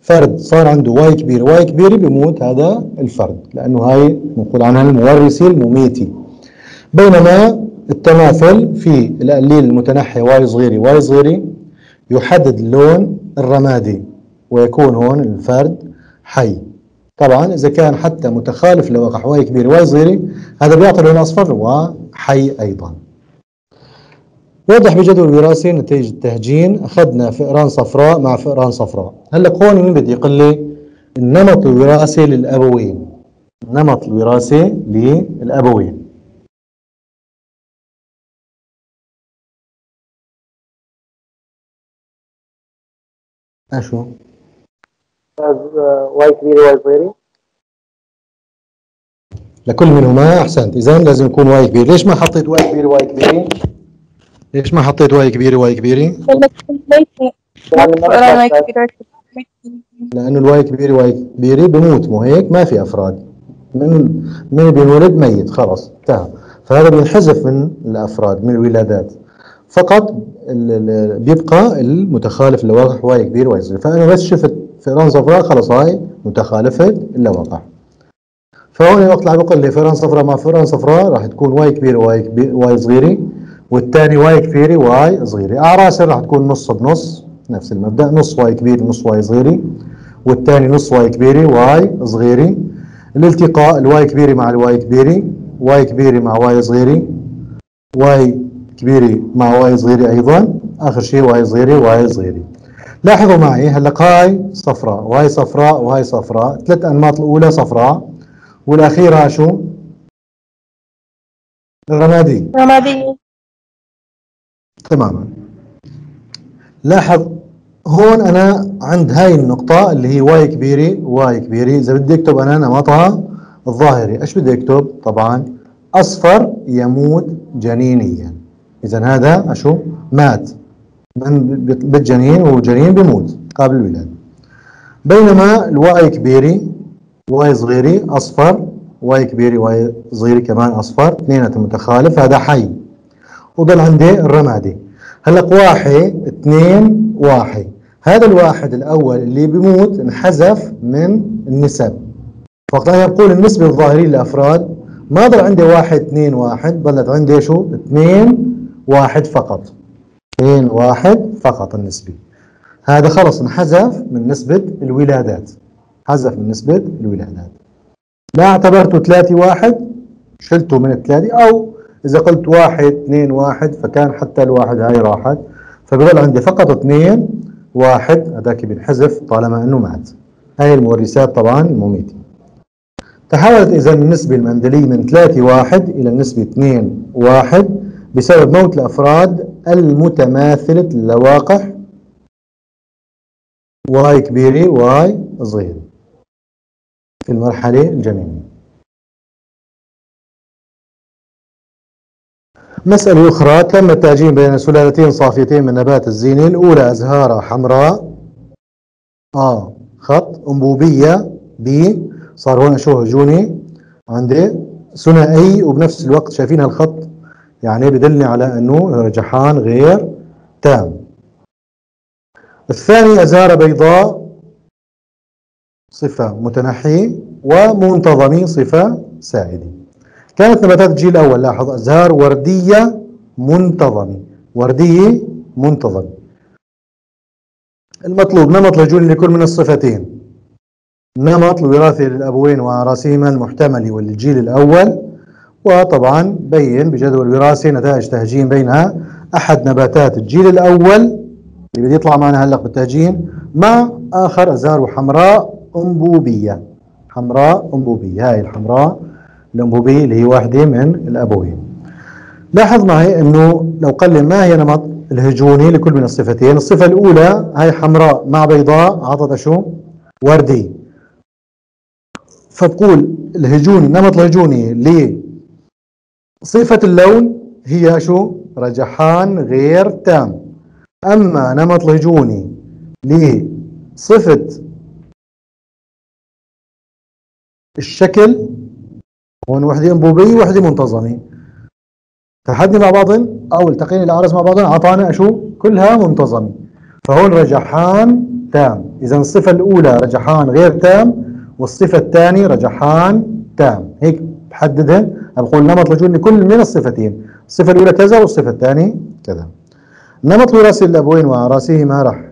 فرد صار عنده واي كبير واي كبير بيموت هذا الفرد، لأنه هاي بنقول عنها المورثي المميتي. بينما التماثل في القليل المتنحي واي صغيري واي صغيري يحدد اللون الرمادي ويكون هون الفرد حي. طبعا إذا كان حتى متخالف لواقع واي كبير واي صغيري هذا بيعطي لون أصفر وحي أيضا. واضح بجدول وراثي نتيجة التهجين أخذنا فئران صفراء مع فئران صفراء. هلا هون مين بدي يقول لي النمط الوراثي للأبوين؟ النمط الوراثي للأبوين. أشو؟ واي كبير واي صغير؟ لكل منهما. أحسنت، إذا لازم يكون واي كبير. ليش ما حطيت واي كبير واي كبير؟ ليش ما حطيت واي كبيري واي كبيري؟ لأنه الواي كبيري واي كبيري بموت، مو هيك؟ ما في أفراد، من من بينولد ميت خلص انتهى، فهذا بينحذف من الأفراد من الولادات، فقط بيبقى المتخالف اللواقح واي كبير واي صغير. فأنا بس شفت فئران صفراء خلص هاي متخالفة اللواقح، فهون وقت اللي بقول لي فئران صفراء مع فئران صفراء راح تكون واي كبير واي كبير واي صغيري، والثاني واي كبيري واي صغيري. اعراسها راح تكون نص بنص، نفس المبدا، نص واي كبيري نص واي صغيري، والثاني نص واي كبيري واي صغيري. الالتقاء الواي كبيري مع الواي كبيري، واي كبيري مع واي صغيري، واي كبيري مع واي صغيري ايضا، اخر شيء واي صغيري واي صغيري. لاحظوا معي هلا هاي صفراء وهي صفراء وهي صفراء، ثلاث انماط الاولى صفراء والاخيره شو؟ رمادي. رمادي تماما. لاحظ هون انا عند هاي النقطة اللي هي واي كبيري واي كبيري، اذا بدي اكتب انا نمطها الظاهري ايش بدي اكتب؟ طبعا اصفر يموت جنينيا، اذا هذا شو؟ مات من بالجنين، والجنين بيموت قبل الولادة. بينما الواي كبيري واي صغيري اصفر، واي كبيري واي صغيري كمان اصفر، اثنيناتهم متخالف هذا حي، وضل عندي الرمادي. هلا واحد اثنين واحد، هذا الواحد الاول اللي بيموت انحذف من النسب. وقت انا بقول النسبه الظاهريه للافراد ما ضل عندي واحد اثنين واحد، ضلت عندي شو؟ اثنين واحد فقط، اثنين واحد فقط النسبي. هذا خلص انحذف من نسبه الولادات، حذف من نسبه الولادات. ما اعتبرته ثلاثة واحد، شلته من الثلاثة، او إذا قلت واحد اثنين واحد فكان حتى الواحد هاي راحت، فبضل عندي فقط اثنين واحد، هذاك بينحذف طالما إنه مات. هاي المورثات طبعا المميتة. تحولت إذا النسبة المندلية من ثلاثة واحد إلى النسبة اثنين واحد بسبب موت الأفراد المتماثلة اللواقح واي كبيرة واي صغيرة في المرحلة الجنينية. مسألة أخرى تم التعجين بين سلالتين صافيتين من نبات الزينة، الأولى أزهارها حمراء آه خط أنبوبية ب، صار هون شو هجوني عندي ثنائي وبنفس الوقت شايفين هالخط يعني بدلني على أنه رجحان غير تام. الثاني أزهار بيضاء صفة متنحية ومنتظمي صفة سائدة. كانت نباتات الجيل الأول لاحظ أزهار وردية منتظمة، وردية منتظمة. المطلوب نمط لجون لكل من الصفتين، نمط الوراثي للأبوين وأراسيهما المحتمل والجيل الأول، وطبعا بين بجدول وراثي نتائج تهجين بينها أحد نباتات الجيل الأول اللي بدي يطلع معنا هلق بالتهجين مع آخر أزهار حمراء أنبوبية، حمراء أنبوبية، هاي الحمراء الأنبوبية اللي هي واحدة من الأبوين. لاحظ معي أنه لو قلنا ما هي نمط الهجوني لكل من الصفتين، الصفة الأولى هاي حمراء مع بيضاء عطتها شو؟ وردي. فبقول الهجوني نمط الهجوني لصفة اللون هي شو؟ رجحان غير تام. أما نمط الهجوني لصفة الشكل هون وحدة أنبوبية وحدة منتظمة، تحدني مع بعضهم أو التقيني الأعراس مع بعضهم عطانا شو؟ كلها منتظمة، فهون رجحان تام. إذا الصفة الأولى رجحان غير تام والصفة الثانية رجحان تام، هيك بحددها بقول نمط لجوني كل من الصفتين، الصفة الأولى كذا والصفة الثانية كذا. نمط وراثي الأبوين وأراسيهما رح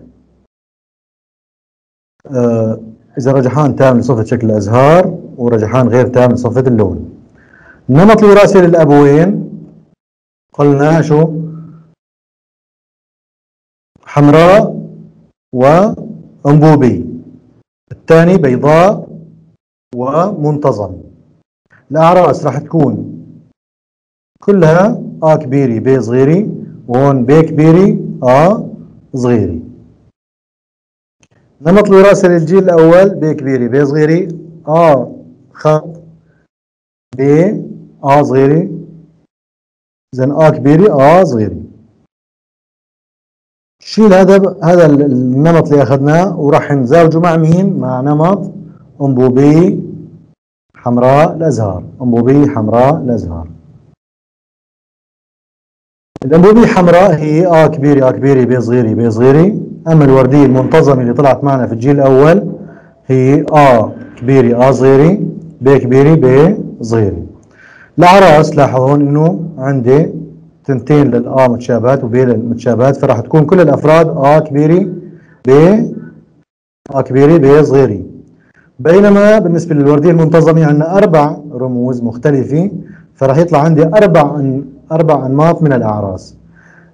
آه إذا رجحان تام لصفة شكل الأزهار ورجحان غير تام لصفة اللون. نمط الوراثي للأبوين قلنا شو؟ حمراء وأنبوبي، الثاني بيضاء ومنتظم. الأعراس راح تكون كلها آ كبيري ب صغيري وهون ب كبيري آ صغيري. نمط الوراثة للجيل الأول ب كبيري ب صغيري آ خط ب آ صغيري، إذن آ كبيري آ صغيري. شيل هذا هذا النمط اللي أخذناه وراح نزاوجه مع مين؟ مع نمط أنبوبي حمراء الأزهار، أنبوبي حمراء الأزهار. الأنبوبية الحمراء هي آ كبيري آ كبيري ب صغيري ب صغيري. أما الوردية المنتظمة اللي طلعت معنا في الجيل الأول هي آ كبيري آ صغيري ب كبيري ب صغيري. الأعراس لاحظ هون إنه عندي تنتين للآ متشابهات وب للمتشابهات، فراح تكون كل الأفراد آ كبيري ب آ كبيري ب صغيري. بينما بالنسبة للوردية المنتظمة عندنا أربع رموز مختلفة، فراح يطلع عندي أربع أربع أنماط من الأعراس.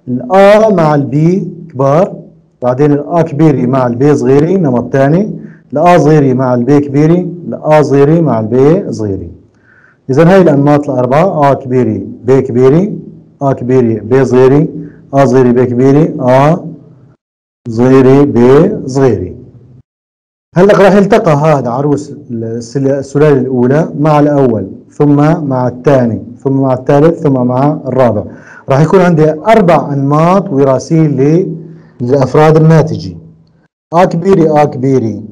الآ مع البي كبار، بعدين الآ كبيري مع البي صغيري نمط ثاني، الآ صغيري مع البي كبيري، الآ صغيري مع البي صغيري. إذا هاي الأنماط الأربعة آ كبيري بي كبيري، آ كبيري بي صغيري، آ صغيري بي كبيري، آ صغيري بي صغيري. هلا راح يلتقى هذا عروس السلالة الأولى مع الأول ثم مع الثاني ثم مع الثالث ثم مع الرابع. راح يكون عندي أربع أنماط وراثية للأفراد الناتجة. آ كبيري آ كبيري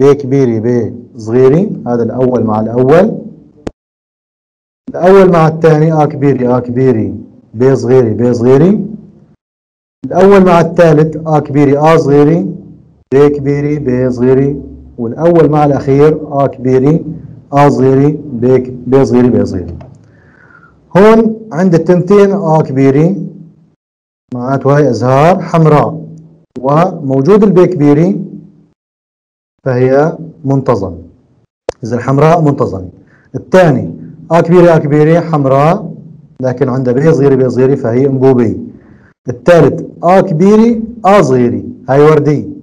ب كبيري ب صغيري، هذا الأول مع الأول، الأول مع الثاني آ كبيري آ كبيري ب صغيري ب صغيري، الأول مع الثالث آ كبيري آ صغيري ب كبيري ب صغيري، والأول مع الأخير آ كبيري آ صغيري ب صغيري ب صغيري. هون عند التنتين آ كبيري معناته هاي أزهار حمراء، وموجود البي كبيري فهي منتظمة، إذا الحمراء منتظمة. الثاني آ كبيري آ كبيري حمراء لكن عندها بي صغيري بي صغيري فهي أنبوبية. الثالث آ كبيري آ صغيري هاي وردي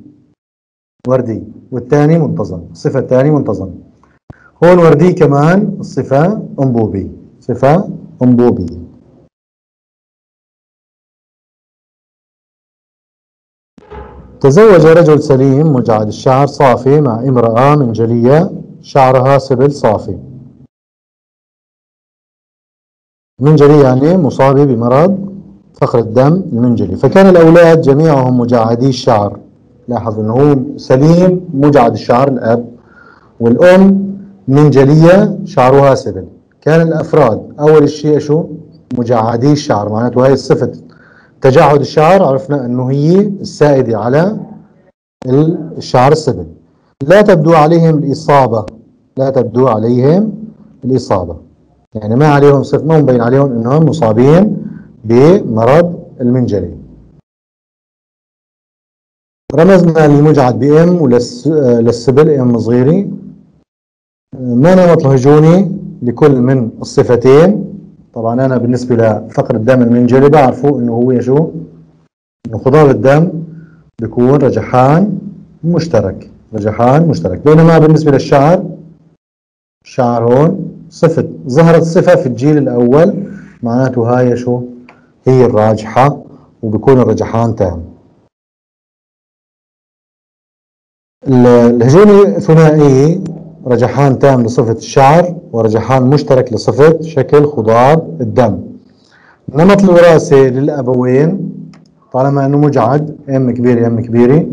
وردي، والثاني منتظم، الصفة الثانية منتظم. هون ورديه كمان الصفة أنبوبية، صفة أنبوبية. تزوج رجل سليم مجعد الشعر صافي مع امرأة من جلية شعرها سبل صافي. منجلي يعني مصابة بمرض فقر الدم المنجلي. فكان الأولاد جميعهم مجعدي الشعر. لاحظ أنه هو سليم مجعد الشعر الأب، والأم منجلية شعرها سبل. كان الأفراد أول الشيء شو؟ مجعدي الشعر، معناته هاي الصفة تجعد الشعر عرفنا أنه هي السائدة على الشعر السبل. لا تبدو عليهم الإصابة، لا تبدو عليهم الإصابة يعني ما عليهم صفة، ما مبين عليهم أنهم مصابين بمرض المنجلي. رمزنا للمجعد بإم وللسبل إم صغيري. ما نمط الهجوني لكل من الصفتين؟ طبعا أنا بالنسبة لفقر الدم المنجلي بعرفوا إنه هو شو؟ إنه خضار الدم بيكون رجحان مشترك، رجحان مشترك. بينما بالنسبة للشعر، الشعر هون صفة ظهرت صفة في الجيل الأول، معناته هاي شو؟ هي الراجحة وبيكون الرجحان تام. الهجوني ثنائي رجحان تام لصفة الشعر ورجحان مشترك لصفة شكل خضاب الدم. نمط الوراثة للأبوين طالما أنه مجعد أم كبيرة أم كبيرة،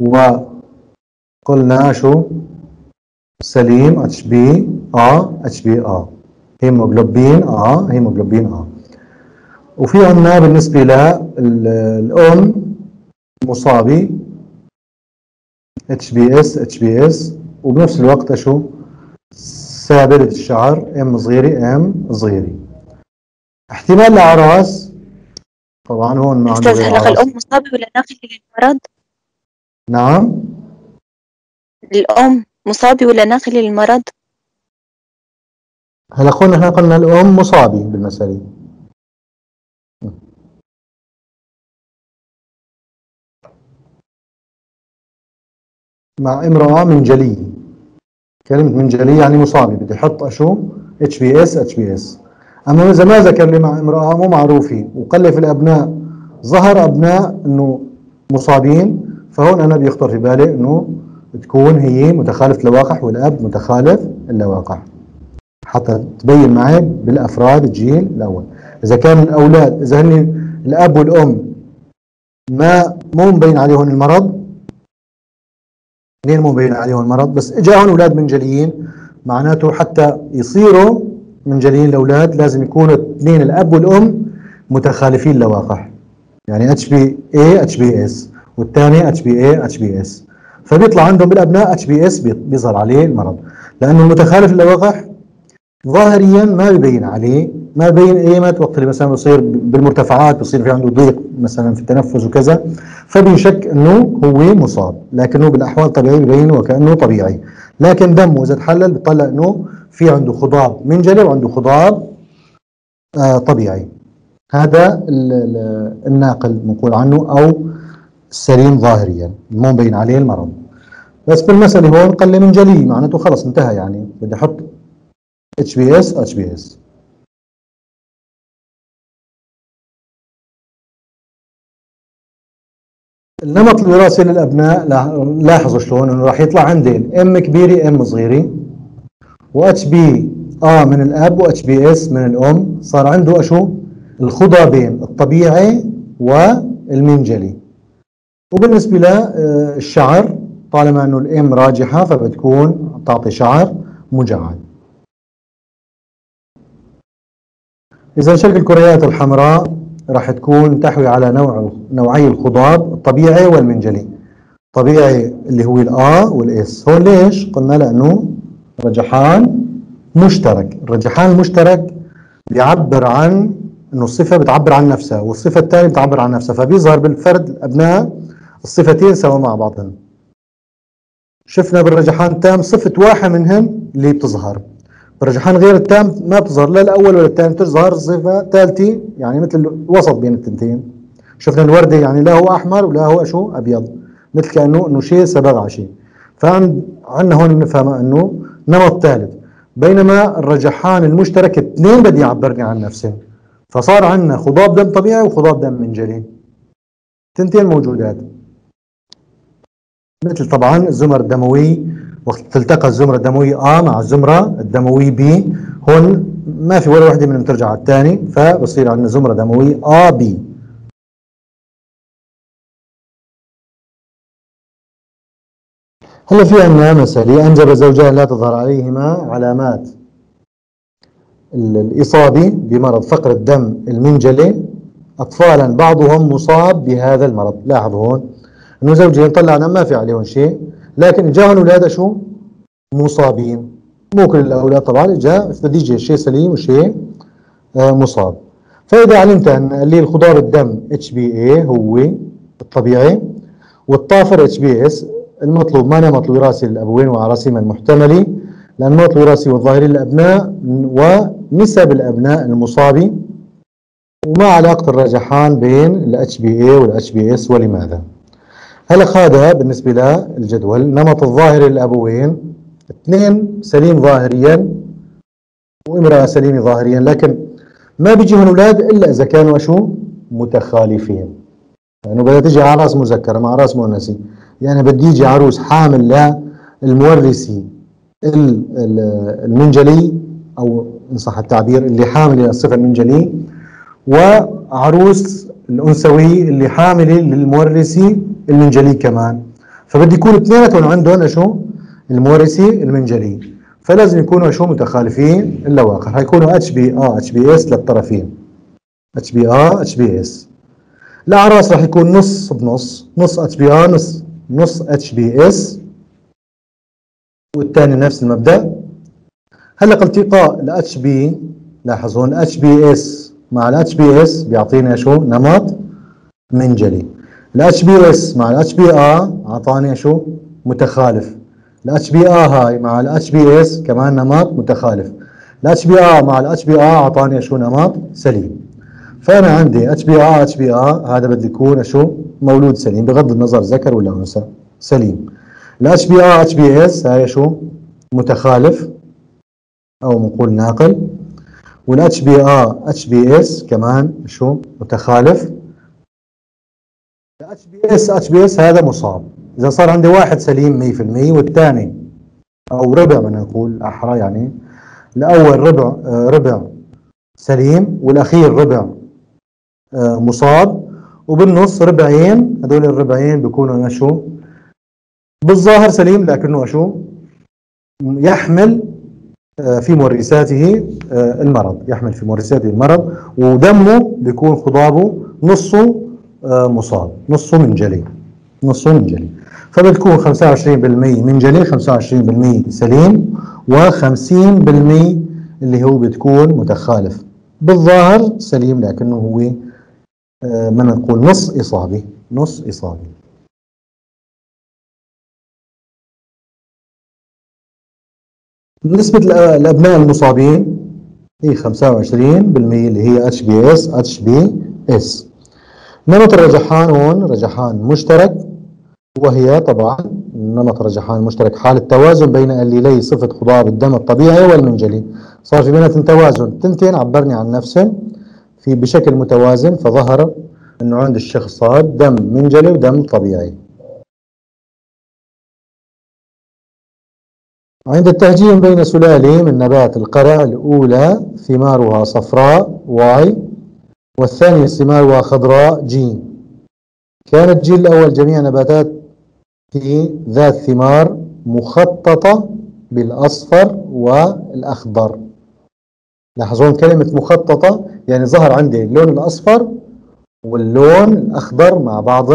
وقلنا شو؟ سليم اتش بي اه اتش بي اه هيموجلوبين اه هيموجلوبين اه وفي عنا بالنسبة للأم مصابة اتش بي اس اتش بي اس وبنفس الوقت شو؟ سابلة الشعر ام صغيري ام صغيري. احتمال الأعراس طبعا هون ما عندنا. استاذ هلأ الأم مصابة ولا ناقلة للمرض؟ نعم الأم مصابة ولا ناقلة للمرض؟ هلأ قلنا احنا قلنا الأم مصابة بالمسألة. مع امرأة منجلية، كلمة منجلية يعني مصابة، بدي احط شو؟ اتش بي اس اتش بي اس. اما اذا ما ذكر لي مع امرأة مو معروفة وقال لي في الابناء ظهر ابناء انه مصابين، فهون انا بيخطر في بالي انه تكون هي متخالفة اللواقح والاب متخالف اللواقح، حتى تبين معي بالافراد الجيل الاول. اذا كان الاولاد اذا هن الاب والام ما مو مبين عليهم المرض، اثنين مو مبين عليهم المرض، بس اجاهم اولاد منجليين، معناته حتى يصيروا منجليين الاولاد لازم يكونوا اثنين الاب والام متخالفين اللواقح، يعني اتش بي اي اتش بي اس والثاني اتش بي اي اتش بي اس، فبيطلع عندهم بالابناء اتش بي اس بيظهر عليه المرض، لانه المتخالف اللواقح ظاهريا ما بيبين عليه، ما بين ايمت وقت اللي مثلا بصير بالمرتفعات بصير في عنده ضيق مثلا في التنفس وكذا، فبينشك انه هو مصاب، لكنه بالاحوال الطبيعيه ببين وكانه طبيعي، لكن دمه اذا تحلل بيطلع انه في عنده خضاب منجلي وعنده خضاب آه طبيعي. هذا الناقل بنقول عنه او السليم ظاهريا، مو مبين عليه المرض. بس بالمساله هون قله منجلي معناته خلص انتهى، يعني بدي احط اتش بي اس اتش بي اس. النمط الوراثي للابناء لاحظوا شلون انه راح يطلع عندي ام كبيره ام صغيره، واتش بي اه من الاب واتش بي اس من الام، صار عنده اشو؟ الخضابين الطبيعي والمنجلي. وبالنسبه للشعر طالما انه الام راجحه فبتكون تعطي شعر مجعد. إذا شكل الكريات الحمراء راح تكون تحوي على نوع نوعي الخضاب الطبيعي والمنجلي. طبيعي اللي هو الآ والإس، هون ليش؟ قلنا لأنه رجحان مشترك، الرجحان المشترك بيعبر عن إنه الصفة بتعبر عن نفسها والصفة الثانية بتعبر عن نفسها، فبيظهر بالفرد الأبناء الصفتين سوا مع بعضهن. شفنا بالرجحان التام صفة واحد منهن اللي بتظهر. الرجحان غير التام ما بتظهر لا الاول ولا الثاني، بتظهر صفه ثالثه يعني مثل الوسط بين التنتين. شفنا الورده يعني لا هو احمر ولا هو شو؟ ابيض، مثل كانه انه شيء سبق على شيء. فعندنا هون بنفهم انه نمط ثالث. بينما الرجحان المشترك اثنين بدي يعبرني عن نفسه، فصار عندنا خضاب دم طبيعي وخضاب دم منجلي، تنتين موجودات. مثل طبعا الزمر الدموي وقت تلتقى الزمرة الدموية آ مع الزمرة الدموية بي، هون ما في ولا وحده منهم ترجع على الثاني، فبصير عندنا زمرة دموية آ بي. هلا في عندنا مسألة أنجب زوجان لا تظهر عليهما علامات الإصابة بمرض فقر الدم المنجلي، أطفالا بعضهم مصاب بهذا المرض. لاحظوا هون إنه زوجين طلعنا ما في عليهم شيء، لكن جاء أولادها شو؟ مصابين. مو كل الأولاد طبعا، جاء بده يجي شيء سليم وشيء مصاب. فإذا علمت أن اللي الخضار الدم إتش بي إيه هو الطبيعي، والطافر إتش بي إس المطلوب ما نمط وراثي للأبوين وعراثيم المحتملة، لأن نمط وراثي والظاهري للأبناء ونسب الأبناء المصابي، وما علاقة الرجحان بين ال إتش بي إيه وال إتش بي إس ولماذا. هلا هذا بالنسبة للجدول نمط الظاهري للأبوين، اثنين سليم ظاهريا وامرأة سليمة ظاهريا، لكن ما بيجيهم أولاد إلا إذا كانوا شو؟ متخالفين. لأنه يعني بدها تجي أعراس مذكرة مع أعراس مؤنثة، يعني بدي يجي عروس حامل للمورثي المنجلي، أو إن صح التعبير اللي حامل للصفة المنجلي، وعروس الأنثوي اللي حاملة للمورثي المنجلي كمان، فبدي يكون اثنيناتهم عندهم شو؟ المورثي المنجلي، فلازم يكونوا شو؟ متخالفين اللواقع، حيكونوا اتش بي اه اتش بي اس للطرفين، اتش بي اه اتش بي اس. الأعراس راح يكون نص بنص، نص اتش بي اه نص نص اتش بي اس، والثاني نفس المبدأ. هلا التقاء الاتش بي، لاحظوا هون اتش بي اس مع الاتش بي اس بيعطينا شو؟ نمط منجلي. الاتش بي اس مع الاتش بي اه اعطانا شو؟ متخالف. الاتش بي اه هاي مع الاتش بي اس كمان نمط متخالف. الاتش بي اه مع الاتش بي اه اعطانا شو؟ نمط سليم. فانا عندي اتش بي اه اتش بي اه هذا بده يكون شو؟ مولود سليم بغض النظر ذكر ولا انثى، سليم. الاتش بي اه اتش بي اس هاي شو؟ متخالف او بنقول ناقل. والاتش بي اه اتش بي اس كمان شو؟ متخالف. الاتش بي اس اتش بي اس هذا مصاب. اذا صار عندي واحد سليم مية بالمية والثاني او ربع، بدنا نقول احرى يعني الاول ربع ربع سليم والاخير ربع مصاب، وبالنص ربعين، هذول الربعين بيكونوا شو؟ بالظاهر سليم لكنه شو؟ يحمل في مورثاته المرض، يحمل في مورثاته المرض، ودمه بيكون خضابه نصه مصاب، نصه منجلي، نصه منجلي، فبتكون خمسة وعشرين بالمية منجلي، خمسة وعشرين بالمية سليم، وخمسين بالمية اللي هو بتكون متخالف، بالظاهر سليم لكنه هو ما نقول نص إصابة، نص إصابة. نسبة الأبناء المصابين هي خمسة وعشرين بالمية اللي هي إتش بي إس إتش بي إس. نمط الرجحان هون رجحان مشترك، وهي طبعا نمط الرجحان المشترك حالة توازن بين الليلي صفة خضاب الدم الطبيعي والمنجلي، صار في بيناتهم توازن، تنتين عبرني عن نفسه في بشكل متوازن، فظهر انه عند الشخص صار دم منجلي ودم طبيعي. عند التهجين بين سلالة من نبات القرع، الأولى ثمارها صفراء واي، والثانية ثمارها خضراء جي. كانت جي الأول جميع نباتات ذات ثمار مخططة بالأصفر والأخضر. لاحظون كلمة مخططة، يعني ظهر عندي اللون الأصفر واللون الأخضر مع بعض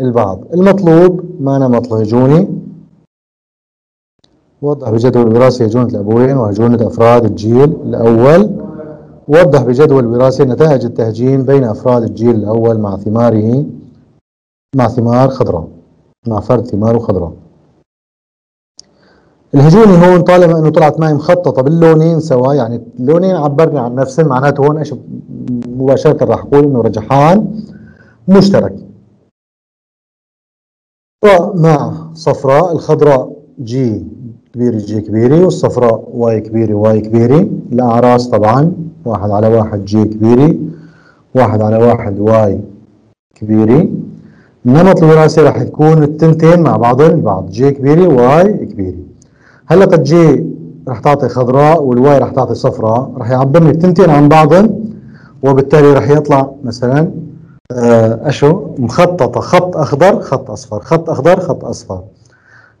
البعض. المطلوب ما نمط هجوني وضح بجدول وراثي هجونة الأبوين وهجونة أفراد الجيل الأول. وضح بجدول وراثي نتائج التهجين بين أفراد الجيل الأول مع ثماره مع ثمار خضراء، مع فرد ثماره خضراء. الهجوني هون طالما إنه طلعت معي مخططة باللونين سوا، يعني اللونين عبرني عن نفسه، معناته هون إيش مباشرة راح أقول إنه رجحان مشترك. مع صفراء الخضراء جي كبيري جي كبيري، والصفراء واي كبيري واي كبيري. الأعراس طبعا واحد على واحد جي كبيري، واحد على واحد واي كبيري. النمط الوراثي راح تكون التنتين مع بعض البعض، جي كبيري واي كبيري. هلا قد جي راح تعطي خضراء والواي راح تعطي صفراء، راح يعبر لي التنتين عن بعضهم، وبالتالي راح يطلع مثلا اشو مخططه، خط اخضر خط اصفر، خط اخضر خط اصفر.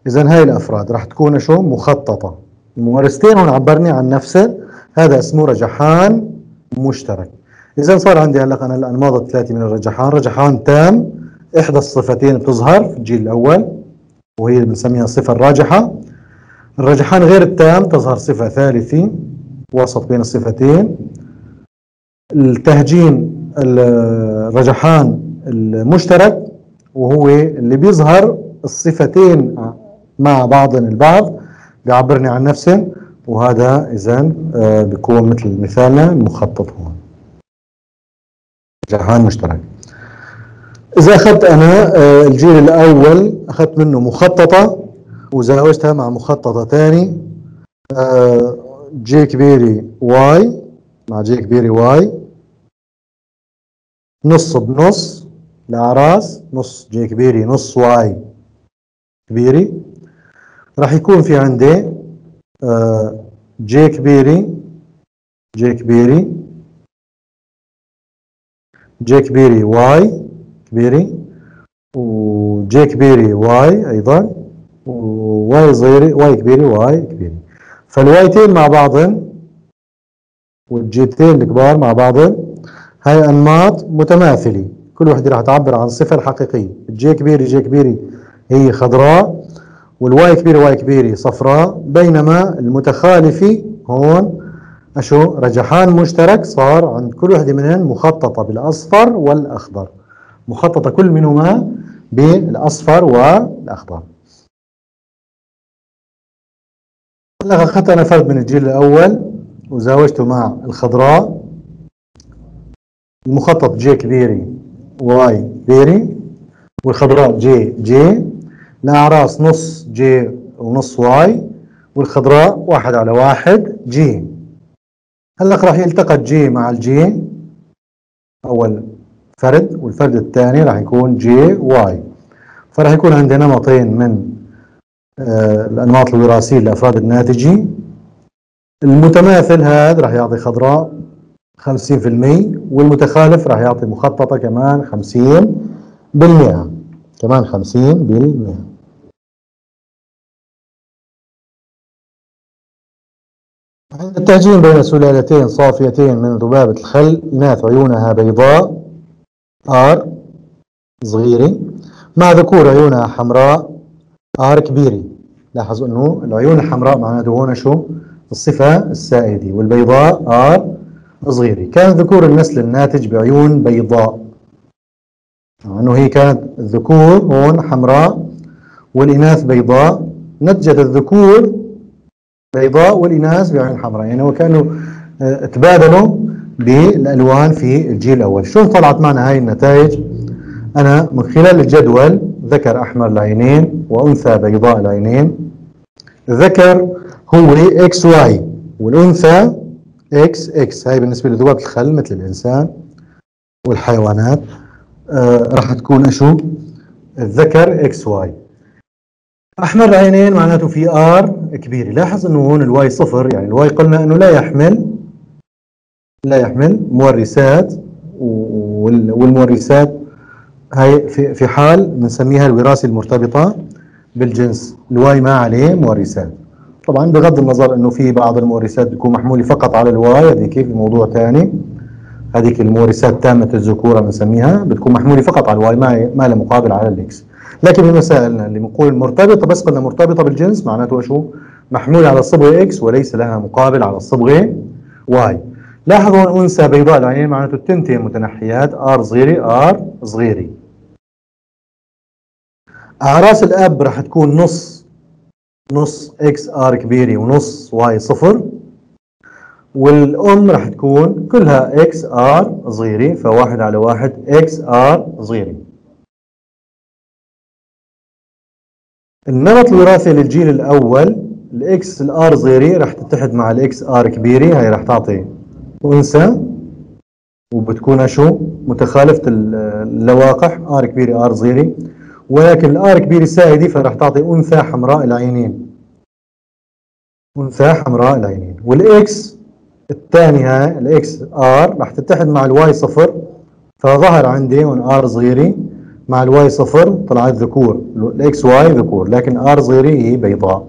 اذا هاي الافراد راح تكون اشو مخططه. الممارستين هون عبرني عن نفسه، هذا اسمه رجحان مشترك. اذا صار عندي هلا انا الانماط الثلاثه من الرجحان، رجحان تام احدى الصفتين بتظهر في الجيل الاول وهي اللي بنسميها الصفه الراجحه. الرجحان غير التام تظهر صفه ثالثه وسط بين الصفتين. التهجين الرجحان المشترك وهو اللي بيظهر الصفتين مع بعض البعض بيعبرني عن نفسه، وهذا اذا بيكون مثل مثالنا المخطط هون رجحان مشترك. اذا اخذت انا الجيل الاول اخذت منه مخططه وزاوجتها مع مخططه ثاني، جي كبيري واي مع جي كبيري واي، نص بنص الأعراس، نص جي كبيري نص واي كبيري. راح يكون في عندي جي كبيري جي كبيري جي كبيري واي كبيري، وجي كبيري واي أيضا، وواي صغيرة واي كبيري واي كبيري. فالوايتين مع بعضهم والجيتين الكبار مع بعضهم هاي أنماط متماثلة، كل وحدة راح تعبر عن صفة الحقيقية. الجي كبيري جي كبيري هي خضراء، والواي كبيري واي كبيري صفراء، بينما المتخالفة هون أشو رجحان مشترك صار عند كل وحدة منهن مخططة بالأصفر والأخضر، مخططة كل منهما بالأصفر والأخضر. أخذت أنا فرد من الجيل الأول وزاوجته مع الخضراء، المخطط جي كبيري واي كبيري، والخضراء جي جي، الأعراس نص جي ونص واي، والخضراء واحد على واحد جي. هلا راح يلتقط جي مع الجي أول فرد، والفرد الثاني راح يكون جي واي. فراح يكون عندي نمطين من آه الأنماط الوراثية للأفراد الناتجة. المتماثل هذا راح يعطي خضراء خمسين بالمئة، والمتخالف راح يعطي مخططة كمان خمسين بالمئة، كمان خمسين بالمئة. عند التهجين بين سلالتين صافيتين من ذبابة الخل، إناث عيونها بيضاء آر صغيرة، مع ذكور عيونها حمراء آر كبيرة. لاحظوا إنه العيون الحمراء معناته هون شو؟ الصفة السائدة، والبيضاء آر صغيري. كان ذكور النسل الناتج بعيون بيضاء، لأنه هي كانت الذكور هون حمراء والإناث بيضاء، نتجت الذكور بيضاء والإناث بعيون حمراء، يعني وكانوا تبادلوا بالألوان في الجيل الأول. شو طلعت معنا هاي النتائج؟ أنا من خلال الجدول ذكر أحمر العينين وأنثى بيضاء العينين. الذكر هو إكس واي والأنثى اكس اكس، هاي بالنسبه لذباب الخل مثل الانسان والحيوانات. آه راح تكون اشو الذكر اكس واي. احمر العينين معناته في ار كبيره. لاحظ انه هون الواي صفر، يعني الواي قلنا انه لا يحمل لا يحمل مورثات، والمورثات هاي في في حال بنسميها الوراثه المرتبطه بالجنس، الواي ما عليه مورثات. طبعا بغض النظر انه في بعض المورثات بتكون محموله فقط على الواي، هذيك موضوع ثاني، هذيك المورثات تامه الذكوره بنسميها بتكون محموله فقط على الواي، ما ما لها مقابل على الاكس. لكن بمسائلنا اللي بنقول مرتبطه بس قلنا مرتبطه بالجنس معناته شو؟ محموله على الصبغه اكس وليس لها مقابل على الصبغه واي. لاحظوا انثى بيضاء العينين معناته التنتين متنحيات، ار صغيري ار صغيري. اعراس الاب راح تكون نص نص اكس ار كبيري ونص واي صفر، والام راح تكون كلها اكس ار صغيري، فواحد على واحد اكس ار صغيري. النمط الوراثي للجيل الاول الاكس الار صغيري راح تتحد مع الاكس ار كبيري، هاي راح تعطي انثى وبتكون شو متخالفه اللواقح ار كبيري ار صغيري، ولكن الار كبيري سائدي فراح تعطي انثى حمراء العينين، انثى حمراء العينين. والاكس الثاني هاي الاكس ار راح تتحد مع الواي صفر، فظهر عندي ان ار صغيري مع الواي صفر طلعت ذكور، الاكس واي ذكور، لكن ار صغيري هي بيضاء.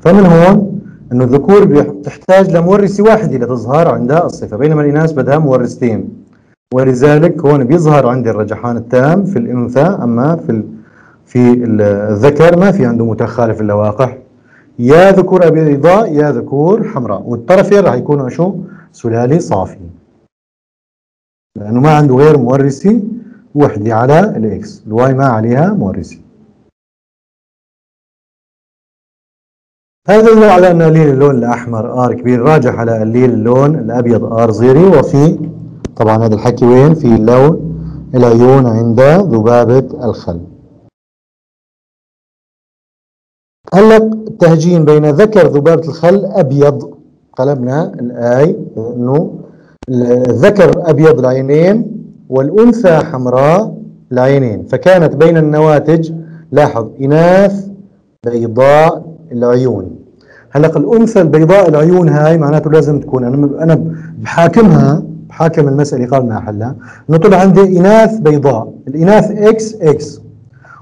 فمن هون انه الذكور تحتاج لمورث واحد لتظهر عندها الصفه، بينما الاناث بدها مورثين، ولذلك هون بيظهر عندي الرجحان التام في الانثى، اما في في الذكر ما في عنده متخالف اللواقح، يا ذكور بيضاء يا ذكور حمراء، والطرفين راح يكونوا شو سلالي صافي لانه ما عنده غير مورثي وحدي على الاكس، الواي ما عليها مورثي. هذا يدل على أن الليل اللون الأحمر آر كبير راجح على الليل اللون الأبيض آر صغيري، وفي طبعا هذا الحكي وين في لون العيون عند ذبابة الخل. هلق التهجين بين ذكر ذبابة الخل أبيض، قلبنا الآي إنه الذكر أبيض العينين والأنثى حمراء العينين، فكانت بين النواتج لاحظ إناث بيضاء العيون. هلق الانثى البيضاء العيون هاي معناته لازم تكون انا انا بحاكمها، بحاكم المساله قبل ما احلها، انه طلع عندي اناث بيضاء، الاناث اكس اكس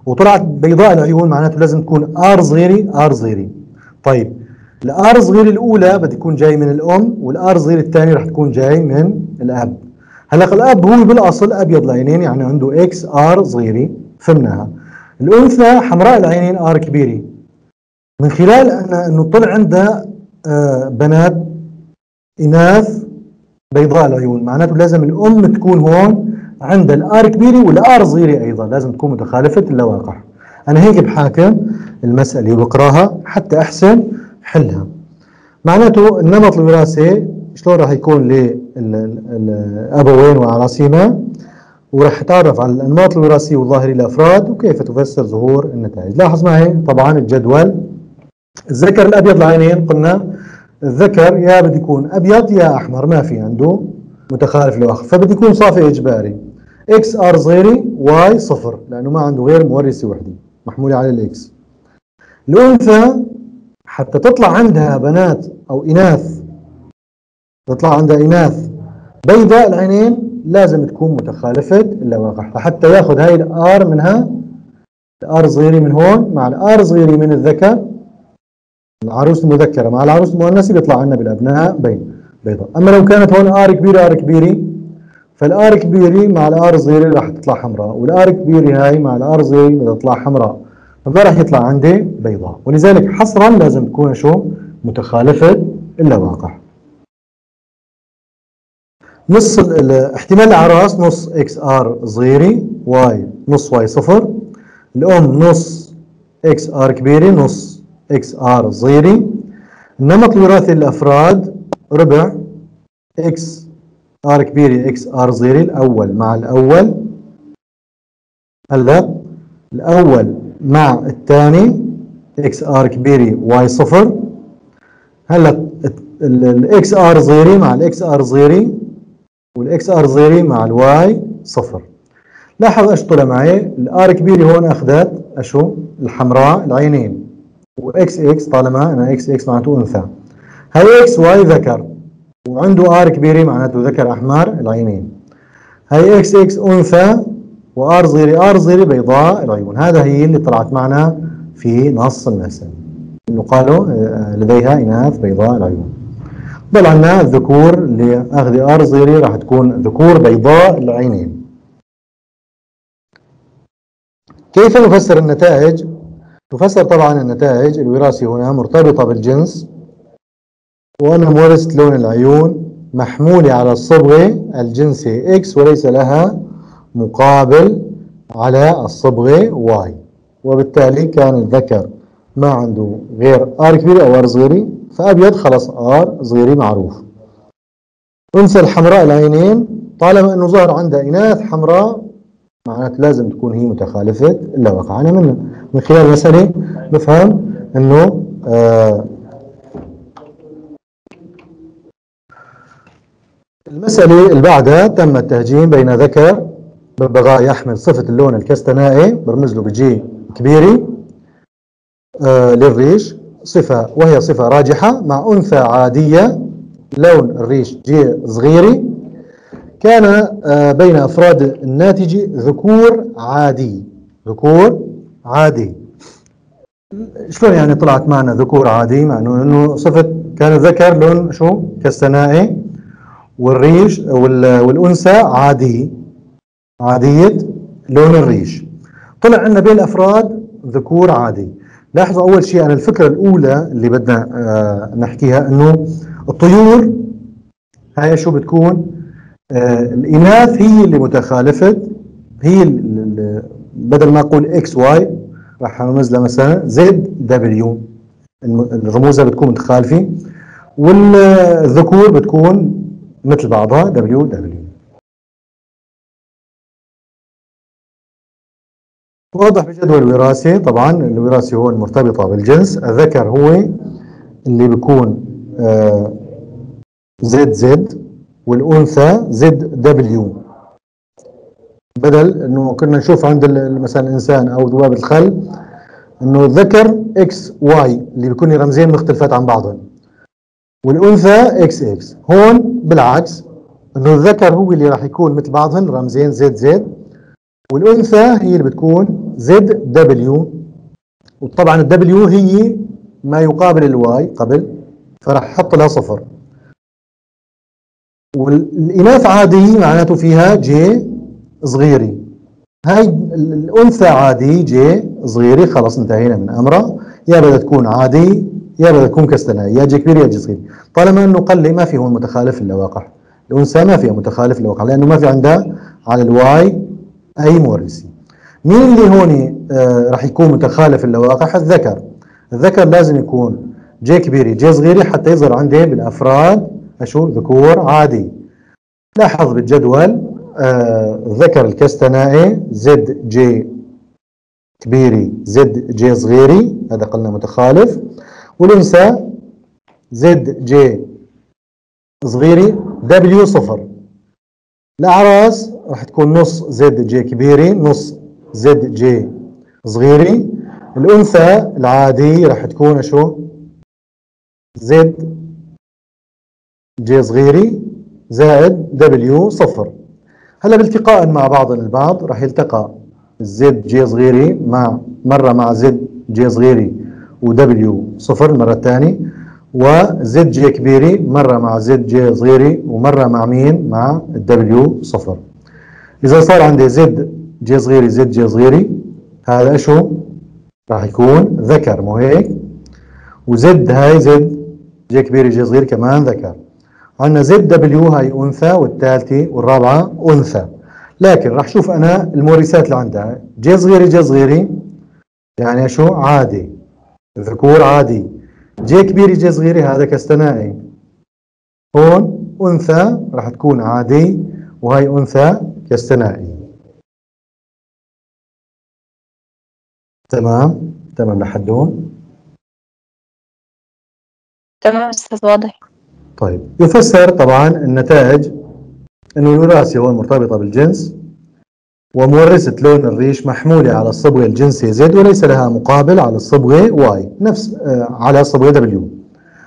وطلعت بيضاء العيون معناته لازم تكون ار صغيري ار صغيري. طيب الار صغيري الاولى بدي تكون جاي من الام، والار صغيري الثاني رح تكون جاي من الاب. هلق الاب هو بالاصل ابيض العينين يعني عنده اكس ار صغيري، فهمناها. الانثى حمراء العينين ار كبيري، من خلال انه طلع عندها بنات اناث بيضاء العيون معناته لازم الام تكون هون عندها الار كبيري والار صغيري ايضا، لازم تكون متخالفه اللواقح. انا هيك بحاكم المساله وبقراها حتى احسن حلها. معناته النمط الوراثي شلون راح يكون للابوين وعراثيما، ورح تعرف على الانماط الوراثيه والظاهري للافراد وكيف تفسر ظهور النتائج. لاحظ معي طبعا الجدول، الذكر الابيض العينين قلنا الذكر يا بده يكون ابيض يا احمر، ما في عنده متخالف لواحد، فبده يكون صافي اجباري، اكس ار صغيري واي صفر لانه ما عنده غير مورثه وحده محموله على الاكس. الانثى حتى تطلع عندها بنات او اناث، تطلع عندها اناث بيضاء العينين لازم تكون متخالفة اللواقح، فحتى ياخذ هاي الار منها، الار صغيري من هون مع الار صغيري من الذكر، العروس المذكرة مع العروس المؤنثة بيطلع عنا بالابناء بين بيضاء. اما لو كانت هون ار كبيرة ار كبيري، فالار كبيري مع الار صغيري راح تطلع حمراء، والار كبيري هاي مع الار صغيري بدها تطلع حمراء، فما راح يطلع عندي بيضاء، ولذلك حصرا لازم تكون شو متخالفة اللواقح. نص احتمال الاعراس نص اكس ار صغيري واي نص واي صفر، الام نص اكس ار كبيري نص اكس ار صغيري. النمط الوراثي للافراد ربع اكس ار كبيري اكس ار صغيري، الاول مع الاول، هلا الاول مع الثاني اكس ار كبيري واي صفر، هلا الاكس ار صغيري مع الاكس ار صغيري، والاكس ار صغيري مع الواي صفر. لاحظ ايش طلع معي، الار كبيري هون اخذت اشو الحمراء العينين، واكس اكس طالما انا اكس اكس معناته انثى، هاي اكس واي ذكر وعنده ار كبيري معناته ذكر احمر العينين، هاي اكس اكس انثى وار صغيري ار صغيري بيضاء العيون. هذا هي اللي طلعت معنا في نص المسألة انه قالوا لديها اناث بيضاء العيون. ضل عنا الذكور اللي اخذ ار صغيري راح تكون ذكور بيضاء العينين. كيف نفسر النتائج؟ تفسر طبعا النتائج الوراثية هنا مرتبطة بالجنس، وأنها مورثة لون العيون محمولة على الصبغة الجنسي X وليس لها مقابل على الصبغة Y، وبالتالي كان الذكر ما عنده غير R كبيري أو R صغيري، فأبيض خلص آر صغيري معروف. أنثى الحمراء العينين طالما أنه ظهر عندها إناث حمراء معناته لازم تكون هي متخالفة اللواقح. أنا من من خلال المسألة بفهم أنه آه المسألة اللي بعدها تم التهجين بين ذكر ببغاء يحمل صفة اللون الكستنائي برمز له بجي كبيري آه للريش، صفة وهي صفة راجحة، مع أنثى عادية لون الريش جي صغيري. كان آه بين أفراد الناتج ذكور عادي، ذكور عادي. شلون يعني طلعت معنا ذكور عادي؟ مع أنه صفة كان الذكر لون شو كستنائي والريش والأنثى عادي، عادية لون الريش. طلع عندنا بين الأفراد ذكور عادي. لاحظوا أول شيء، أنا الفكرة الأولى اللي بدنا آه نحكيها إنه الطيور هاي شو بتكون؟ آه الإناث هي اللي متخالفة، هي اللي بدل ما أقول إكس واي راح أرمز لها مثلا زد دبليو، الرموزها بتكون متخالفة، والذكور بتكون مثل بعضها دبليو دبليو. واضح بجدول الوراثي. طبعا الوراثي هو المرتبطة بالجنس، الذكر هو اللي بيكون آه زد زد والأنثى زد دبليو، بدل انه كنا نشوف عند مثلا الانسان او ذباب الخل انه الذكر اكس واي اللي بيكون رمزين مختلفات عن بعضهم والأنثى اكس اكس. هون بالعكس، انه الذكر هو اللي راح يكون مثل بعضهم رمزين زد زد والأنثى هي اللي بتكون زد دبليو، وطبعا الدبليو هي ما يقابل الواي قبل، فراح احط لها صفر. والإناث عادي معناته فيها جي صغيري، هاي الأنثى عادي جي صغيري، خلاص انتهينا من أمره، يا بدها تكون عادي يا بدها تكون كستنائي، يا جي كبير يا جي صغير. طالما انه قل ما في هون متخالف للواقع، الانثى ما فيها متخالف للواقع لانه ما في عندها على الواي اي مورثي. مين اللي هون آه راح يكون متخالف للواقع؟ الذكر. الذكر لازم يكون جي كبيري جي صغيري حتى يظهر عندي بالافراد اشو ذكور عادي. لاحظ بالجدول آه الذكر الكستنائي زد جي كبيري زد جي صغيري، هذا قلنا متخالف، والأنثى زد جي صغيري دبليو صفر. الأعراس راح تكون نص زد جي كبيري نص زد جي صغيري. الأنثى العادي راح تكون شو؟ زد جي صغيري زائد دبليو صفر. هلا بالتقاء مع بعض البعض راح يلتقى الزد جي صغيري مع مرة مع زد جي صغيري ودبليو صفر المرة الثانية، وزد جي كبيري مرة مع زد جي صغيري ومرة مع مين؟ مع الدبليو صفر. إذا صار عندي زد جي صغيري زد جي صغيري، هذا شو؟ راح يكون ذكر، مو هيك؟ وزد هاي زد جي كبيري جي صغير كمان ذكر. عندنا زد دبليو هاي أنثى، والثالثة والرابعة أنثى، لكن راح شوف أنا المورثات اللي عندها جي صغيري جي صغيري يعني شو؟ عادي، ذكور عادي. جي كبيري جي صغيري هذا كستنائي. هون أنثى راح تكون عادي وهي أنثى كستنائي. تمام تمام لحد هون تمام أستاذ، واضح. طيب يفسر طبعا النتائج أنه الوراثة هو المرتبطة بالجنس، ومورثة لون الريش محمولة على الصبغة الجنسية زد وليس لها مقابل على الصبغة واي، نفس على الصبغة دبليو،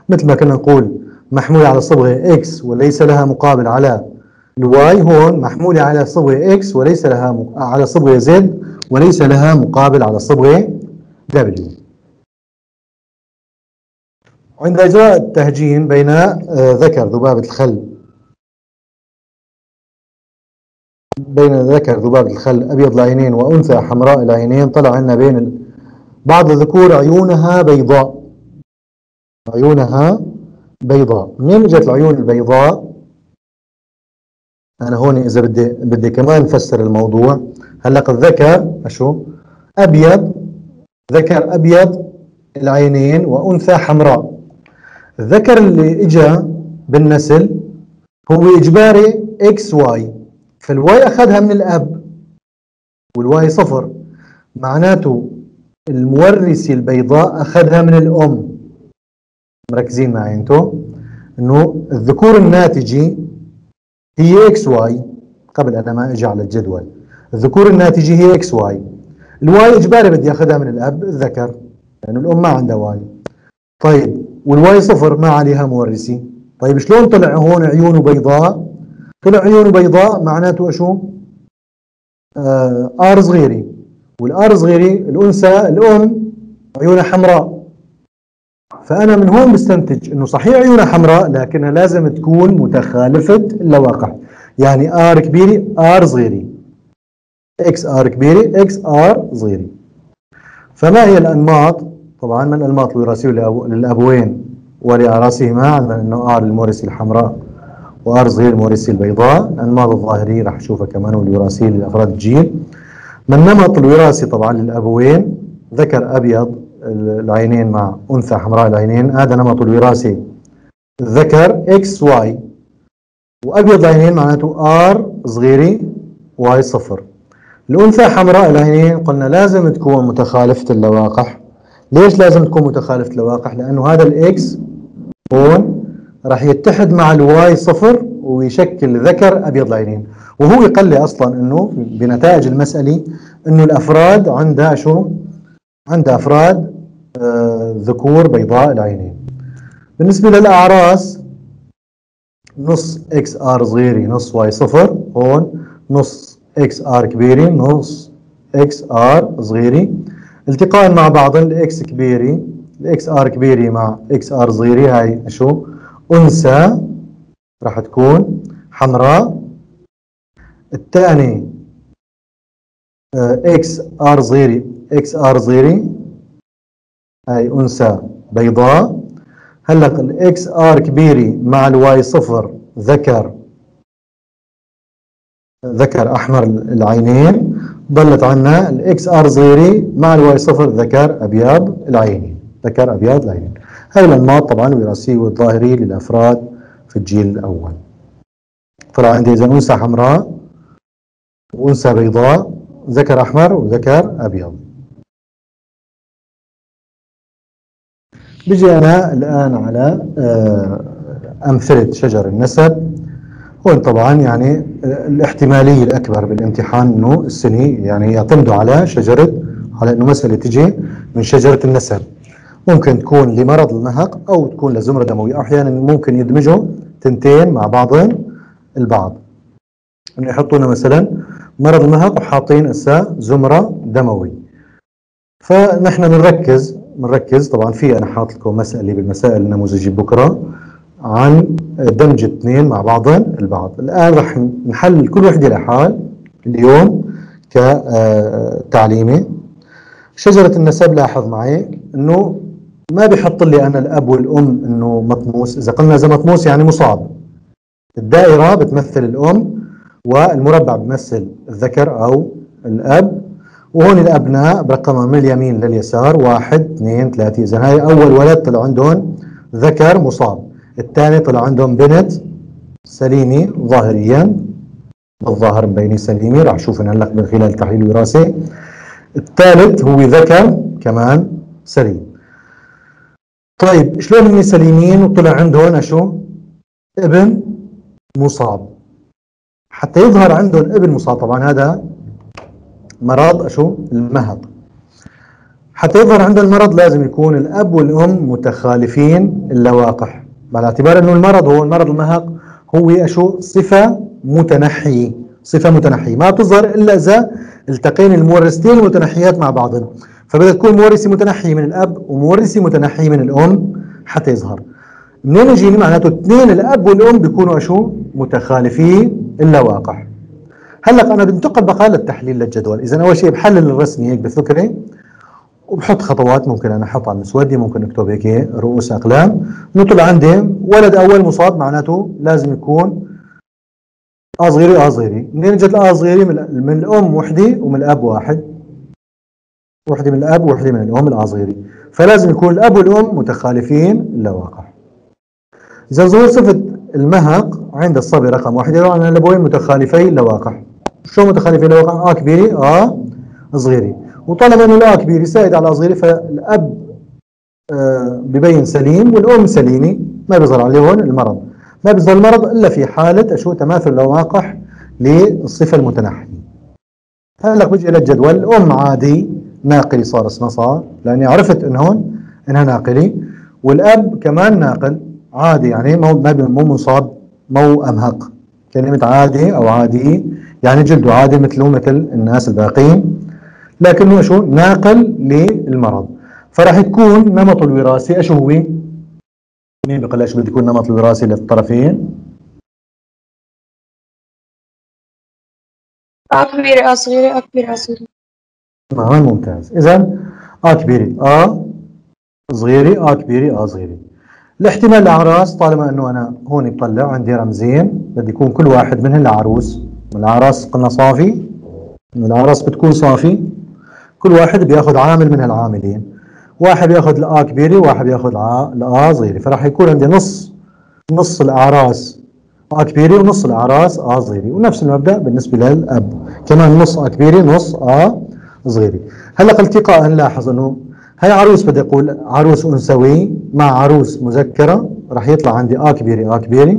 مثل ما كنا نقول محمولة على الصبغة اكس وليس لها مقابل على الواي، هون محمولة على الصبغة اكس وليس لها م... على الصبغة زد وليس لها مقابل على الصبغة دبليو. عند إجراء التهجين بين ذكر ذبابة الخل بين ذكر ذباب الخل أبيض العينين وأنثى حمراء العينين، طلع عنا بين ال... بعض الذكور عيونها بيضاء، عيونها بيضاء. منين اجت العيون البيضاء؟ أنا هون إذا بدي بدي كمان نفسر الموضوع. هلا الذكر شو؟ أبيض، ذكر أبيض العينين وأنثى حمراء. الذكر اللي إجا بالنسل هو إجباري إكس واي، فالواي أخذها من الأب والواي صفر، معناته المورثة البيضاء أخذها من الأم. مركزين معي أنتم؟ إنه الذكور الناتجة هي اكس واي قبل أنا ما أجي على الجدول. الذكور الناتجة هي اكس واي. الواي إجباري بدي أخذها من الأب الذكر لأنه الأم ما عندها واي. طيب والواي صفر ما عليها مورثي. طيب شلون طلع هون عيونه بيضاء؟ طلع عيونه بيضاء معناته شو؟ آه آر صغيري، والآر صغيري الأنثى الأم عيونها حمراء. فأنا من هون بستنتج إنه صحيح عيونها حمراء لكنها لازم تكون متخالفة اللواقع. يعني آر كبيري آر صغيري، إكس آر كبيري إكس آر صغيري. فما هي الأنماط؟ طبعا ما الأنماط الوراثية للأبوين ولأراسهما؟ عندنا إنه آر المورثي الحمراء وآر صغير المورثي البيضاء. الأنماط الظاهرية رح نشوفها كمان، والوراثية لأفراد الجيل. ما النمط الوراثي طبعا للأبوين؟ ذكر أبيض العينين مع أنثى حمراء العينين، هذا نمط الوراثي الذكر إكس واي. وأبيض العينين معناته آر صغيري واي صفر. الأنثى حمراء العينين قلنا لازم تكون متخالفة اللواقح. ليش لازم تكون متخالفة اللواقح؟ لأنه هذا الإكس هون راح يتحد مع الواي صفر ويشكل ذكر أبيض العينين. وهو يقول لي أصلا إنه بنتائج المسألة إنه الأفراد عندها شو؟ عندها أفراد آه ذكور بيضاء العينين. بالنسبة للأعراس نص إكس آر صغيري نص واي صفر، هون نص إكس آر كبيري نص إكس آر صغيري. التقاء مع بعض الإكس كبيري الإكس آر كبيري مع إكس آر صغيري، هاي شو؟ أنثى راح تكون حمراء. الثاني آه إكس آر صغيري إكس آر صغيري، هاي أنثى بيضاء. هلا الإكس آر كبيري مع الواي صفر ذكر ذكر أحمر العينين. ضلت عنا الإكس آر صغيري مع الواي صفر ذكر أبيض العينين ذكر أبيض العينين. هاي الأنماط طبعا الوراثية والظاهرية للأفراد في الجيل الأول. طلع عندي إذا أنثى حمراء وأنثى بيضاء، ذكر أحمر وذكر أبيض. بيجي أنا الآن على أمثلة شجر النسب. هون طبعا يعني الاحتمالية الأكبر بالامتحان إنه السنة يعني يعتمدوا على شجرة، على إنه مسألة تجي من شجرة النسب. ممكن تكون لمرض المهق أو تكون لزمرة دموية، أحيانا ممكن يدمجوا تنتين مع بعضهم البعض. إنه يحطونا مثلا مرض المهق وحاطين هسه زمرة دموي. فنحن بنركز بنركز طبعا في، انا حاط لكم مساله بالمسائل النموذجيه بكره عن دمج اثنين مع بعضهم البعض. الان رح نحل كل وحده لحال اليوم كتعليمي. شجره النسب لاحظ معي انه ما بحط لي انا الاب والام انه مطموس. اذا قلنا اذا مطموس يعني مصاب. الدائره بتمثل الام والمربع بمثل الذكر او الاب. وهون الابناء برقمهم من اليمين لليسار واحد اثنين ثلاثة. اذا هاي اول ولد طلع عندهم ذكر مصاب، الثاني طلع عندهم بنت سليمه ظاهريا، بالظاهر مبينه سليمه راح نشوفها هلا من خلال تحليل وراثي. الثالث هو ذكر كمان سليم. طيب شلون هن سليمين وطلع عندهم شو؟ ابن مصاب. حتى يظهر عندهم ابن مصاب، طبعا هذا مرض شو؟ المهق. حتى يظهر عند المرض لازم يكون الاب والام متخالفين اللواقح، على اعتبار انه المرض هو مرض المهق هو شو؟ صفه متنحيه، صفه متنحيه ما بتظهر الا اذا التقين المورثتين المتنحيات مع بعضهم. فبدها تكون مورثه متنحيه من الاب ومورثه متنحيه من الام حتى يظهر. منين يجي؟ معناته اثنين الاب والام بيكونوا شو؟ متخالفي اللواقح. هلا انا بنتقل بقى للتحليل للجدول. اذا اول شيء بحلل الرسمي هيك بفكري وبحط خطوات، ممكن انا احط على المسوده، ممكن اكتب هيك رؤوس اقلام. نطلع عندي ولد اول مصاب معناته لازم يكون اه صغيري اه صغيري. منين اجت الاه صغيري؟ من الام وحده ومن الاب واحد. وحده من الاب وحده من الام الاه صغيري. فلازم يكون الاب والام متخالفين اللواقع. اذا ظهور صفه المهق عند الصبي رقم واحد يدل على ان الابوين متخالفي اللواقع. شو متخالفي اللواقع؟ آ كبيري آ صغيري. وطالما انه الآ كبيري سائد على صغيري فالأب آه ببين سليم والأم سليمة، ما بيظهر عليهم المرض. ما بيظهر المرض إلا في حالة شو تماثل لواقح للصفة المتنحية. هلا بيجي إلى الجدول أم عادي ناقلي صار اسمه صار لأني عرفت إن هون إنها ناقلي، والأب كمان ناقل عادي يعني مو مو مصاب مو أمهق. كلمة عادي أو عادي يعني جلده عادي مثله مثل الناس الباقيين، لكنه شو ناقل للمرض. فراح تكون نمط الوراثي ايش هو؟ مين بيقول ايش بده يكون نمط الوراثي للطرفين؟ آ كبيرة آ صغيرة آ كبيرة آ صغيرة. نعم ممتاز، إذا آ كبيرة آ صغيرة آ كبيرة آ صغيرة. الاحتمال الأعراس طالما إنه أنا هون بطلع عندي رمزين بدي يكون كل واحد منهم لعروس، والأعراس قلنا صافي، الأعراس بتكون صافي، كل واحد بياخذ عامل من هالعاملين. واحد بياخذ الآ كبيرة وواحد بياخذ الآ صغيرة، فراح يكون عندي نص نص الأعراس آ كبيرة ونص الأعراس آ صغيرة، ونفس المبدأ بالنسبة للأب، كمان نص آ كبيرة نص آ صغيرة. هلا التقاء نلاحظ إنه هي عروس بدي أقول عروس أنثوي مع عروس مذكرة راح يطلع عندي آ كبيرة آ كبيرة.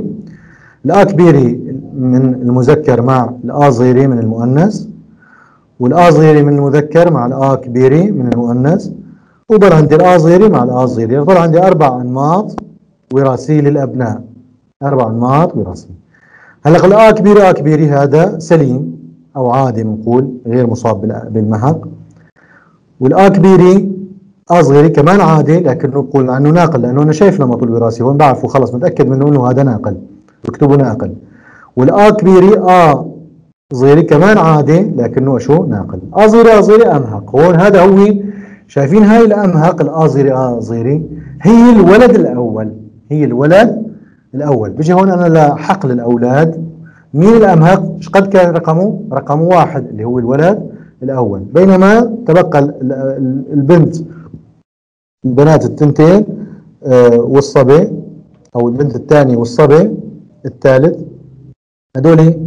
الآ كبيرة من المذكر مع الآ صغيرة من المؤنث، والآ صغيرة من المذكر مع الآ كبيرة من المؤنث، وضل عندي الآ صغيرة مع الآ صغيرة. ضل عندي أربع أنماط وراثية للأبناء، أربع أنماط وراثية. هلا الآ كبيرة آ كبيرة هذا سليم أو عادي بنقول غير مصاب بالمهق، والآ كبيرة آ صغيرة كمان عادي لكنه بقول عنه ناقل لأنه أنا شايف نمطه الوراثي هون بعرفه خلص متأكد منه إنه هذا ناقل بكتبه ناقل. والآ كبيرة آ صغيرة كمان عادي لكنه شو ناقل. آ صغيرة آ صغيرة أمهق، هون هذا هو شايفين هاي الأمهق الآ صغيرة آ صغيرة هي الولد الأول، هي الولد الأول. بيجي هون أنا لحقل الأولاد مين الأمهق؟ ايش قد كان رقمه؟ رقم واحد اللي هو الولد الأول، بينما تبقى البنت البنات التنتين والصبي أو البنت الثانية والصبي الثالث، هدول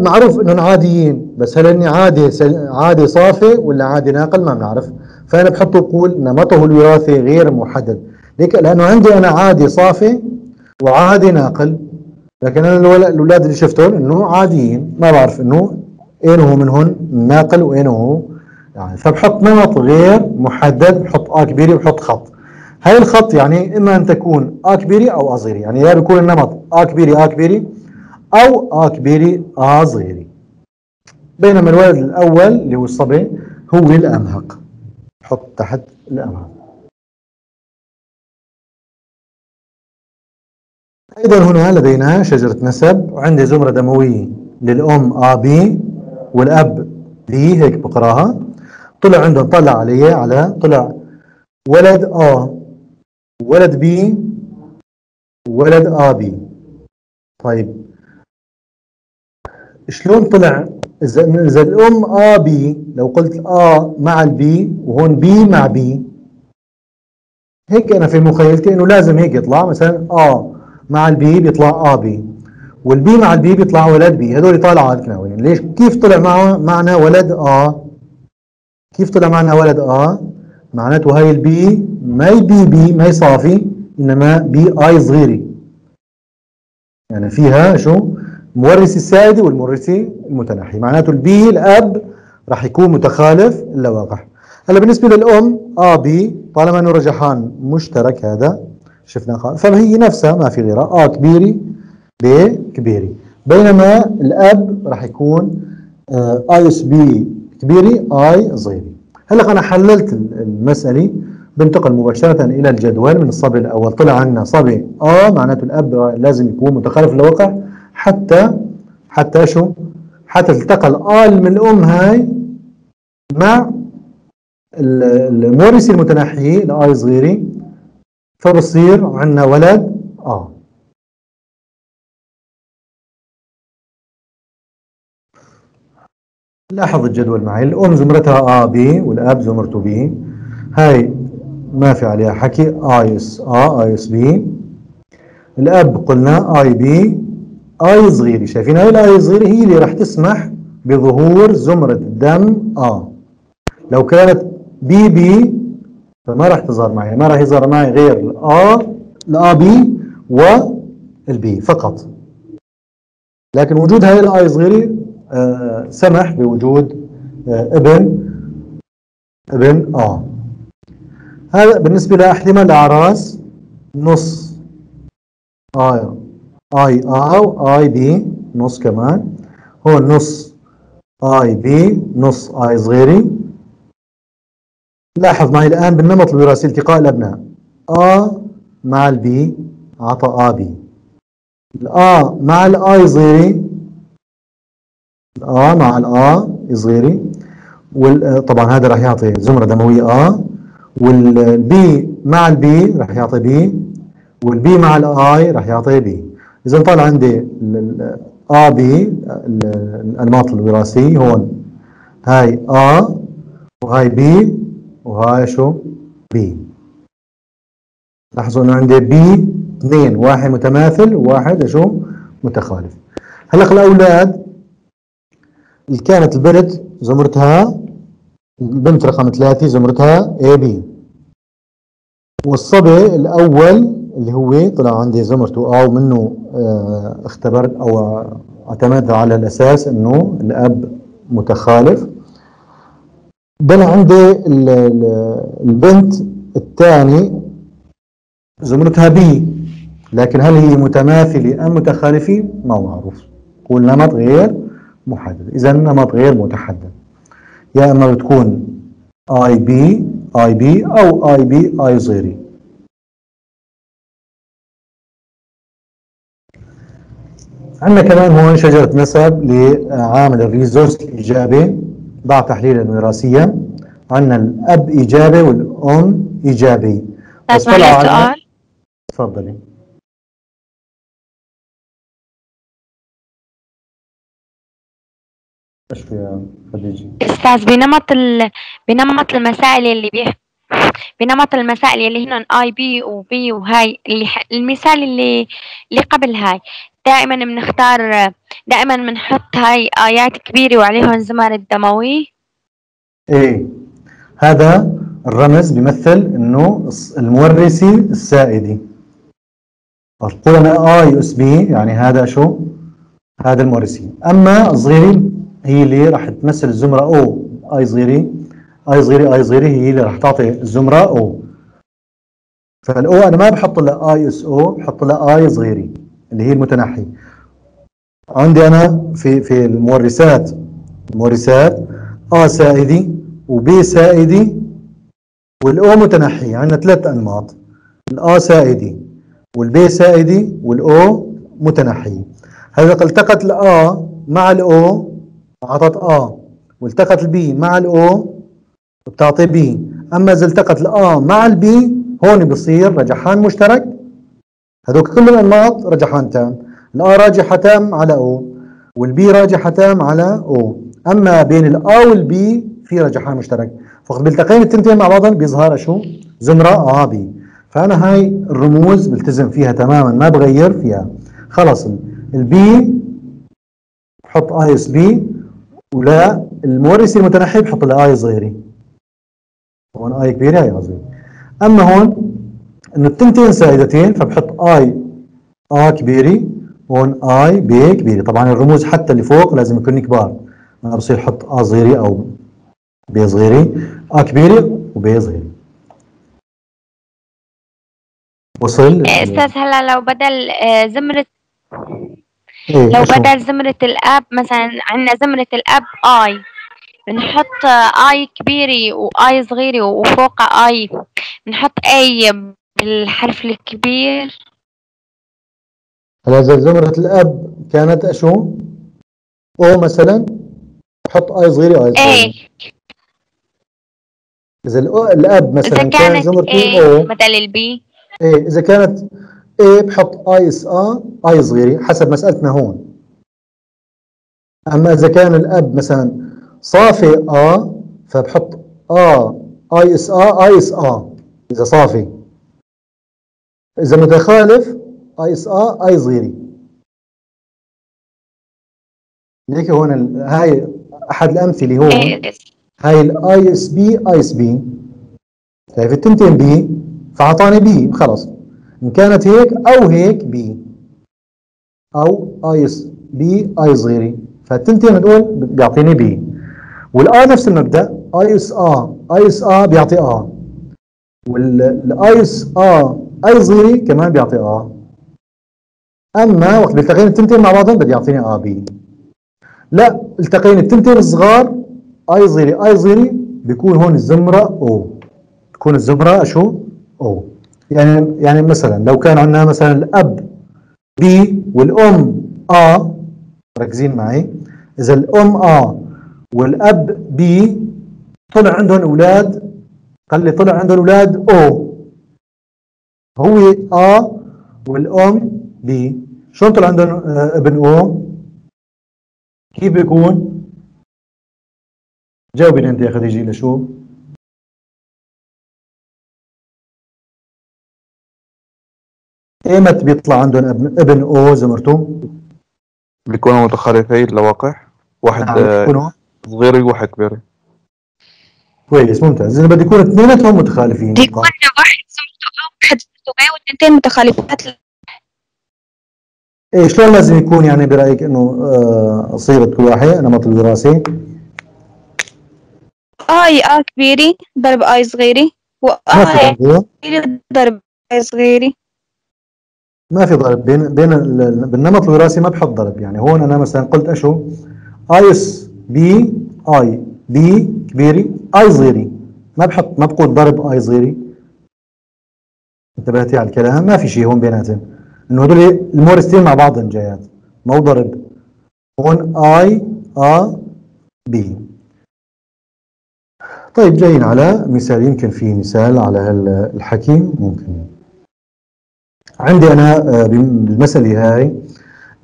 معروف إنهم عاديين، بس هل إني عادي عادي صافي ولا عادي ناقل ما بنعرف. فأنا بحطه بقول نمطه الوراثي غير محدد، ليك لأنه عندي أنا عادي صافي وعادي ناقل، لكن أنا الأولاد اللي شفتهم إنه عاديين ما بعرف إنه أين هو منهم ناقل وأين هو يعني. فبحط نمط غير محدد، بحط آ كبيرة وبحط خط. هاي الخط يعني إما أن تكون آ كبيرة أو آ صغيرة، يعني يا بيكون النمط آ كبيرة آ كبيرة أو آ كبيرة آ صغيرة. بينما الولد الأول اللي هو الصبي هو الأمهق، حط تحت الأمهق. أيضا هنا لدينا شجرة نسب، وعندي زمرة دموية للأم آ بي والأب دي، هيك بقراها. طلع عندهم طلع عليه على طلع ولد آ ولد بي ولد آ بي. طيب شلون طلع؟ إذا إذا الأم آ بي لو قلت آ مع البي وهون بي مع بي، هيك أنا في مخيلتي إنه لازم هيك يطلع مثلا آ مع البي بيطلع آ بي، والبي مع البي بيطلع ولد بي، هذول طالعة الكناويين. ليش؟ كيف طلع معنا ولد آ؟ كيف طلع معنا ولد آ؟ معناته هاي البي ما بي بي ما صافي، إنما بي آي صغيرة، يعني فيها شو؟ المورث السائد والمورث المتنحي، معناته البي الاب راح يكون متخالف اللواقح. هلا بالنسبه للام آ بي طالما انه رجحان مشترك هذا شفنا فهي نفسها ما في غيرها آ كبيري ب كبيري، بينما الاب راح يكون آي اس بي كبيري آي صغيري. هلا انا حللت المساله بنتقل مباشره الى الجدول من الصبي الاول. طلع عندنا صبي آ معناته الاب لازم يكون متخالف اللواقح حتى حتى شو؟ حتى التقى الآل من الأم هاي مع المورث المتنحي الآي صغيرة، فبصير عندنا ولد آ. لاحظ الجدول معي، الأم زمرتها آ بي والأب زمرته بي، هاي ما في عليها حكي آي اس آ آي اس بي. الأب قلنا آي بي آي صغيرة، شايفين هاي الآي الصغيرة هي اللي راح تسمح بظهور زمرة الدم آ. لو كانت بي بي فما راح تظهر معي، ما راح يظهر معي غير الآ الآ بي و البي فقط. لكن وجود هاي الاي صغيرة آه سمح بوجود آه ابن ابن اه. هذا بالنسبة لاحتمال اعراس نص اي اي اه واي بي نص كمان. هون نص اي بي نص اي صغيرة. لاحظ معي الان بالنمط الوراثي التقاء الابناء ا مع البي عطى ا بي. الآ مع الآي صغيرة الآ مع الآ صغيرة طبعا هذا راح يعطي زمرة دموية آ، والبي مع البي راح يعطي بي، والبي مع الآي راح يعطي بي. إذا طالع عندي آ بي الأنماط الوراثية هون هاي آ وهاي بي وهاي شو بي. لاحظوا إنه عندي بي اثنين، واحد متماثل وواحد شو متخالف. هلا الاولاد اللي كانت البنت زمرتها البنت رقم ثلاثة زمرتها اي بي، والصبي الاول اللي هو طلع عندي زمرته او منه آه اختبرت او اعتمد على الاساس انه الاب متخالف. بل عندي البنت الثاني زمرتها بي، لكن هل هي متماثلة أم متخالفة؟ ما معروف، والنمط غير محدد. إذا النمط غير متحدد، يا إما بتكون آي بي آي بي أو آي بي آي صغيرة. عندنا كمان هون شجرة نسب لعامل الريزورس الإيجابي بعد تحليل الوراثية. عندنا الأب إيجابي والأم إيجابي. بس طلع سؤال. تفضلي. ايش في خديجه؟ استاذ بنمط ال... بنمط المسائل اللي بيح... بنمط المسائل اللي هن اي بي وبي وهاي اللي ح... المثال اللي اللي قبل هاي دائما بنختار دائما بنحط هاي ايات كبيره وعليهم زمر الدمويه. ايه هذا الرمز بيمثل انه المورثي السائدي. قلنا اي اس بي يعني هذا شو؟ هذا المورثي. اما صغيرين هي اللي راح تمثل الزمرة أو أي صغيرة أي صغيرة أي صغيرة هي اللي راح تعطي الزمرة أو. فالأو أنا ما بحط لها أي اس أو، بحط لها أي صغيرة اللي هي المتنحي. عندي أنا في في المورثات المورثات أ سائدي وبي سائدي والأو متنحي. عندنا ثلاث أنماط، الأ سائدي والبي سائدي والأو متنحي. هذا التقت الأ مع الأو اعطت ا، والتقت البي مع الاو بتعطي بي. اما اذا التقت الا مع البي هون بصير رجحان مشترك. هذوك كل الانماط رجحان تام، الا راجحه تام على او والبي راجحه تام على او. اما بين الا والبي في رجحان مشترك، فقد بيلتقين التنتين مع بعضهم بيظهر شو؟ زمره ا بي. فانا هاي الرموز بلتزم فيها تماما، ما بغير فيها خلص. البي بحط اي اس بي، ولا المورثي المتنحي بحط له اي صغيره. هون اي كبيره هي صغيره. اما هون انه التنتين سائدتين فبحط اي ا كبيره، هون اي بي كبيره. طبعا الرموز حتى اللي فوق لازم يكون كبار، ما بصير احط ا صغيره او بي صغيره. ا كبيره وبي صغيره. وصل استاذ؟ هلا لو بدل زمره إيه لو بدل زمرة الأب مثلا عندنا زمرة الأب آي، بنحط آي كبيرة وآي صغيرة وفوقها آي، بنحط أي بالحرف الكبير. هلا إذا زمرة الأب كانت أشو؟ أو مثلا بحط آي صغيرة آي صغيرة. إيه إذا الأب مثلا إذا كانت زمرة أو بدل البي. إيه إذا كانت اي بحط اي اس ا اي صغيره حسب مسالتنا هون. اما اذا كان الاب مثلا صافي ا فبحط ا اي اس ا اي اس ا اذا صافي. اذا متخالف اي اس ا اي صغيره. ليك هون هاي احد الامثله. هون هاي الاي اس بي اي اس بي شايف التنتين بي، فاعطاني بي خلص. إن كانت هيك أو هيك بي، او ايس بي اي صغيري، فالتنتين بنقول بيعطيني بي، والاي نفس المبدا، اي اس ا اي اس ا بيعطي ا، والاي اس ا اي صغيري كمان بيعطي ا. اما وقت بيلتقين التنتين مع بعضهم بده يعطيني ا بي. لا التقين التنتين الصغار اي صغيري اي صغيري بيكون هون الزمره او، تكون الزمره شو؟ او. يعني يعني مثلا لو كان عندنا مثلا الاب بي والام ا، ركزين معي، اذا الام ا والاب بي طلع عندهم اولاد، قال لي طلع عندهم اولاد او، هو ا والام بي، شلون طلع عندهم ابن او؟ كيف بيكون؟ جاوبيني انت يا خديجه لشو؟ ايمت بيطلع عندهم ابن او زمرتو؟ بيكونوا متخالفي اللواقع، واحد نعم صغير وواحد كبير. كويس ممتاز، اذا بده يكون اثنيناتهم متخالفين، بده يكون واحد زمرته او واحد زمرته غاي والثنتين متخالفات. ايه شلون لازم يكون يعني برايك انه آه صيغه كل واحد نمط الدراسي؟ اي ا كبيري ضرب اي صغيري، و اي كبيري ضرب اي صغيري. ما في ضرب بين بين بالنمط الوراثي، ما بحط ضرب. يعني هون انا مثلا قلت اشو؟ ايس بي اي بي كبيري اي صغيري، ما بحط ما بقول ضرب اي صغيري. انتبهتي على الكلام؟ ما في شيء هون بيناتهم، انه هدول المورثين مع بعضهم جايات، مو ضرب. هون اي ا بي. طيب جايين على مثال، يمكن في مثال على هالحكي ممكن. عندي انا بالمساله هاي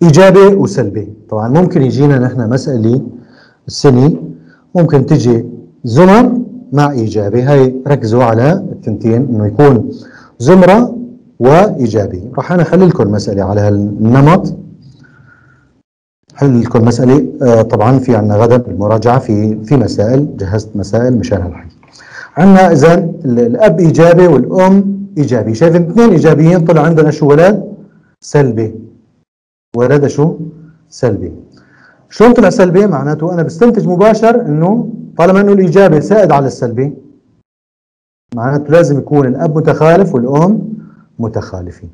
ايجابي وسلبي، طبعا ممكن يجينا نحن مساله السنه ممكن تجي زمر مع ايجابي، هاي ركزوا على التنتين انه يكون زمره وايجابي. راح انا احل لكم مساله على هالنمط، حل لكم مساله طبعا في عندنا غدا بالمراجعه، في في مسائل جهزت مسائل مشان هالحكي. عندنا اذا الاب ايجابي والام ايجابي، شايف اثنين ايجابيين طلع عندنا شو؟ ولد سلبي، ولد شو؟ سلبي. شلون طلع سلبي؟ معناته انا بستنتج مباشر انه طالما انه الايجابي سائد على السلبي، معناته لازم يكون الاب متخالف والام متخالفين.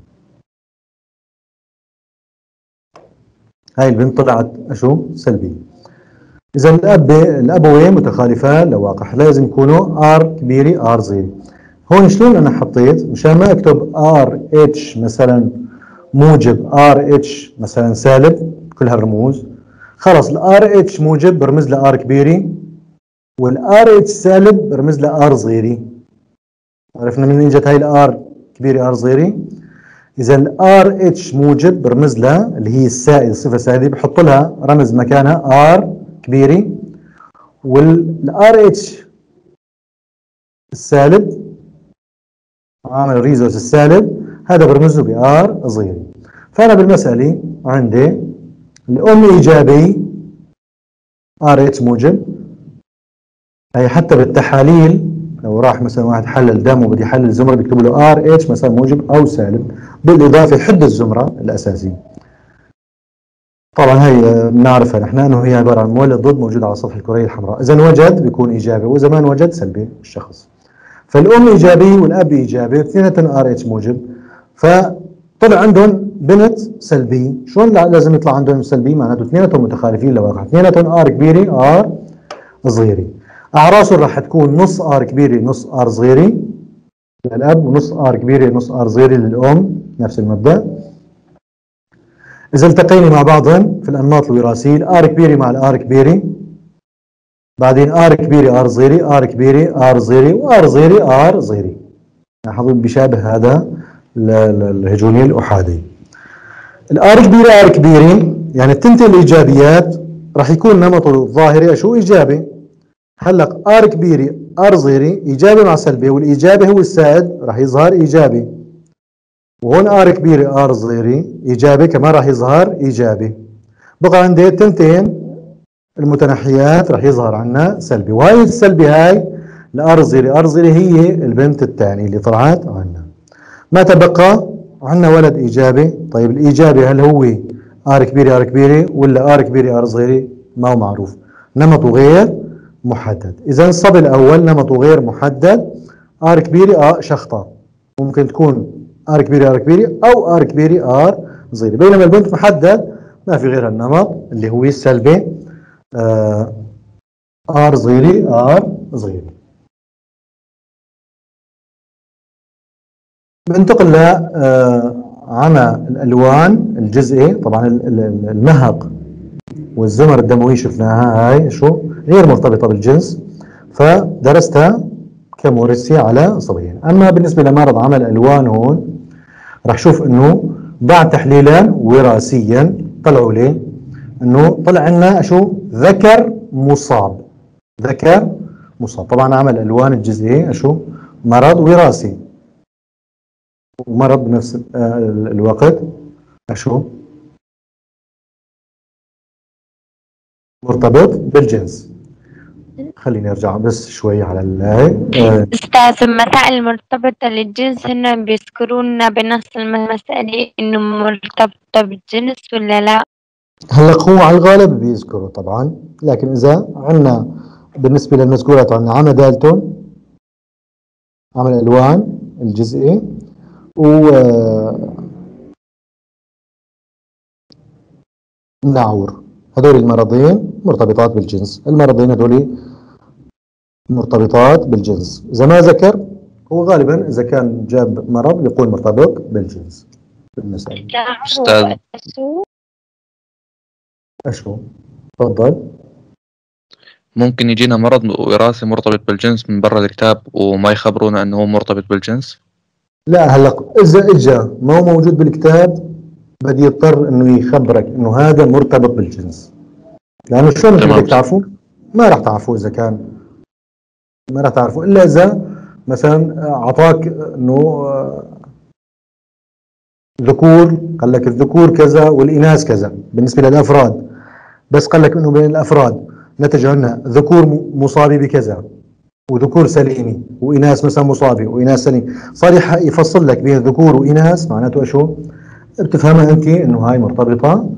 هاي البنت طلعت شو؟ سلبي. اذا الاب الابوين متخالفان لواقع، لازم يكونوا ار كبيري ار صغيري. هون شلون انا حطيت؟ مشان ما اكتب ار اتش مثلا موجب ار اتش مثلا سالب، كل هالرموز خلص الار اتش موجب برمز له ار كبيري، والار اتش سالب برمز له ار صغيري. عرفنا منين اجت هاي الار كبيري ار صغيري؟ اذا الار اتش موجب برمز لها اللي هي السائد، الصفه السائده بحط لها رمز مكانها ار كبيري، والار اتش السالب عامل الريزوس السالب هذا برمزه بآر صغير. فأنا بالمسألة عندي الأم إيجابي آر اتش موجب، هي حتى بالتحاليل لو راح مثلا واحد حلل دم وبده يحلل زمرة بيكتب له آر اتش مثلا موجب أو سالب، بالإضافة لحد الزمرة الأساسي. طبعا هي بنعرفها نحن انه هي عبارة عن مولد ضد موجود على سطح الكرة الحمراء، إذا وجد بيكون إيجابي، وإذا ما وجد سلبي الشخص. فالام ايجابي والاب ايجابي اثنيناتهم ار اتش موجب، فطلع عندهم بنت سلبي، شلون لازم يطلع عندهم سلبي؟ معناته اثنيناتهم متخالفين لواقع، اثنيناتهم ار كبيري ار صغيري. اعراسهم راح تكون نص ار كبيري نص ار صغيري للاب، ونص ار كبيري نص ار صغيري للام، نفس المبدا. اذا التقينا مع بعضهم في الانماط الوراثيه الار كبيري مع الار كبيري، بعدين ار كبيري ار صغيري ار كبيري ار صغيري وار صغيري ار صغيري. لاحظوا بيشابه هذا الهجوني الاحادي. الار كبيري ار كبيري يعني التنتين الايجابيات راح يكون نمطه الظاهري شو؟ ايجابي. هلا ار كبيري ار صغيري ايجابي مع سلبي، والايجابي هو السائد راح يظهر ايجابي، وهون ار كبيري ار صغيري ايجابي كمان راح يظهر ايجابي. بقى عندي التنتين المتناحيات رح يظهر عنا سلبي، وهي السلبي هاي الار صغيري ار صغيري هي البنت الثانية اللي طلعت عنا. ما تبقى عنا ولد ايجابي، طيب الايجابي هل هو ار كبيره ار كبيره ولا ار كبيره ار صغيره ما هو معروف. نمطه غير محدد. اذا الصب الاول نمطه غير محدد، ار كبيره اه شخطه، ممكن تكون ار كبيره ار كبيره او ار كبيره ار صغيره. بينما البنت محدد ما في غير النمط اللي هو السلبي آه ار صغيره ار صغيره. بنتقل ل عنا الالوان الجزئي. طبعا المهق والزمر الدموي شفناها، هاي شو غير مرتبطه بالجنس فدرستها كمورثيه على صبيين. اما بالنسبه لمعرض عمل الالوان هون رح شوف انه بعد تحليلا وراثيا طلعوا لي انه طلع لنا شو ذكر مصاب، ذكر مصاب. طبعا عمل الالوان الجزئي شو مرض وراثي ومرض بنفس الوقت شو مرتبط بالجنس. خليني ارجع بس شوي على اللاي استاذ. المسائل المرتبطه للجنس هنا بيذكرونا بنفس المساله انه مرتبطه بالجنس ولا لا؟ هلا هو على الغالب بيذكروا طبعا، لكن اذا عندنا بالنسبه للمذكورات عندنا عمى دالتون عمل الالوان الجزئي و نعور، هذول المرضين مرتبطات بالجنس. المرضين هذول مرتبطات بالجنس. إذا ما ذكر هو غالبا إذا كان جاب مرض بيكون مرتبط بالجنس. بالمسألة أستاذ أشو تفضل. ممكن يجينا مرض وراثي مرتبط بالجنس من برا الكتاب وما يخبرونا أنه هو مرتبط بالجنس؟ لا هلا إذا إجا ما هو موجود بالكتاب بدي يضطر انه يخبرك انه هذا مرتبط بالجنس، لانه شو بدك تعرفوا؟ ما راح تعرفوا اذا كان ما راح تعرفوا الا اذا مثلا اعطاك انه ذكور قال لك الذكور كذا والاناث كذا بالنسبه للافراد، بس قال لك انه بين الافراد نتج عنا ذكور مصابي بكذا وذكور سليمي واناث مثلا مصابي واناث سليم، صار يفصل لك بين ذكور واناث، معناته شو؟ بتفهمها انت انه هاي مرتبطه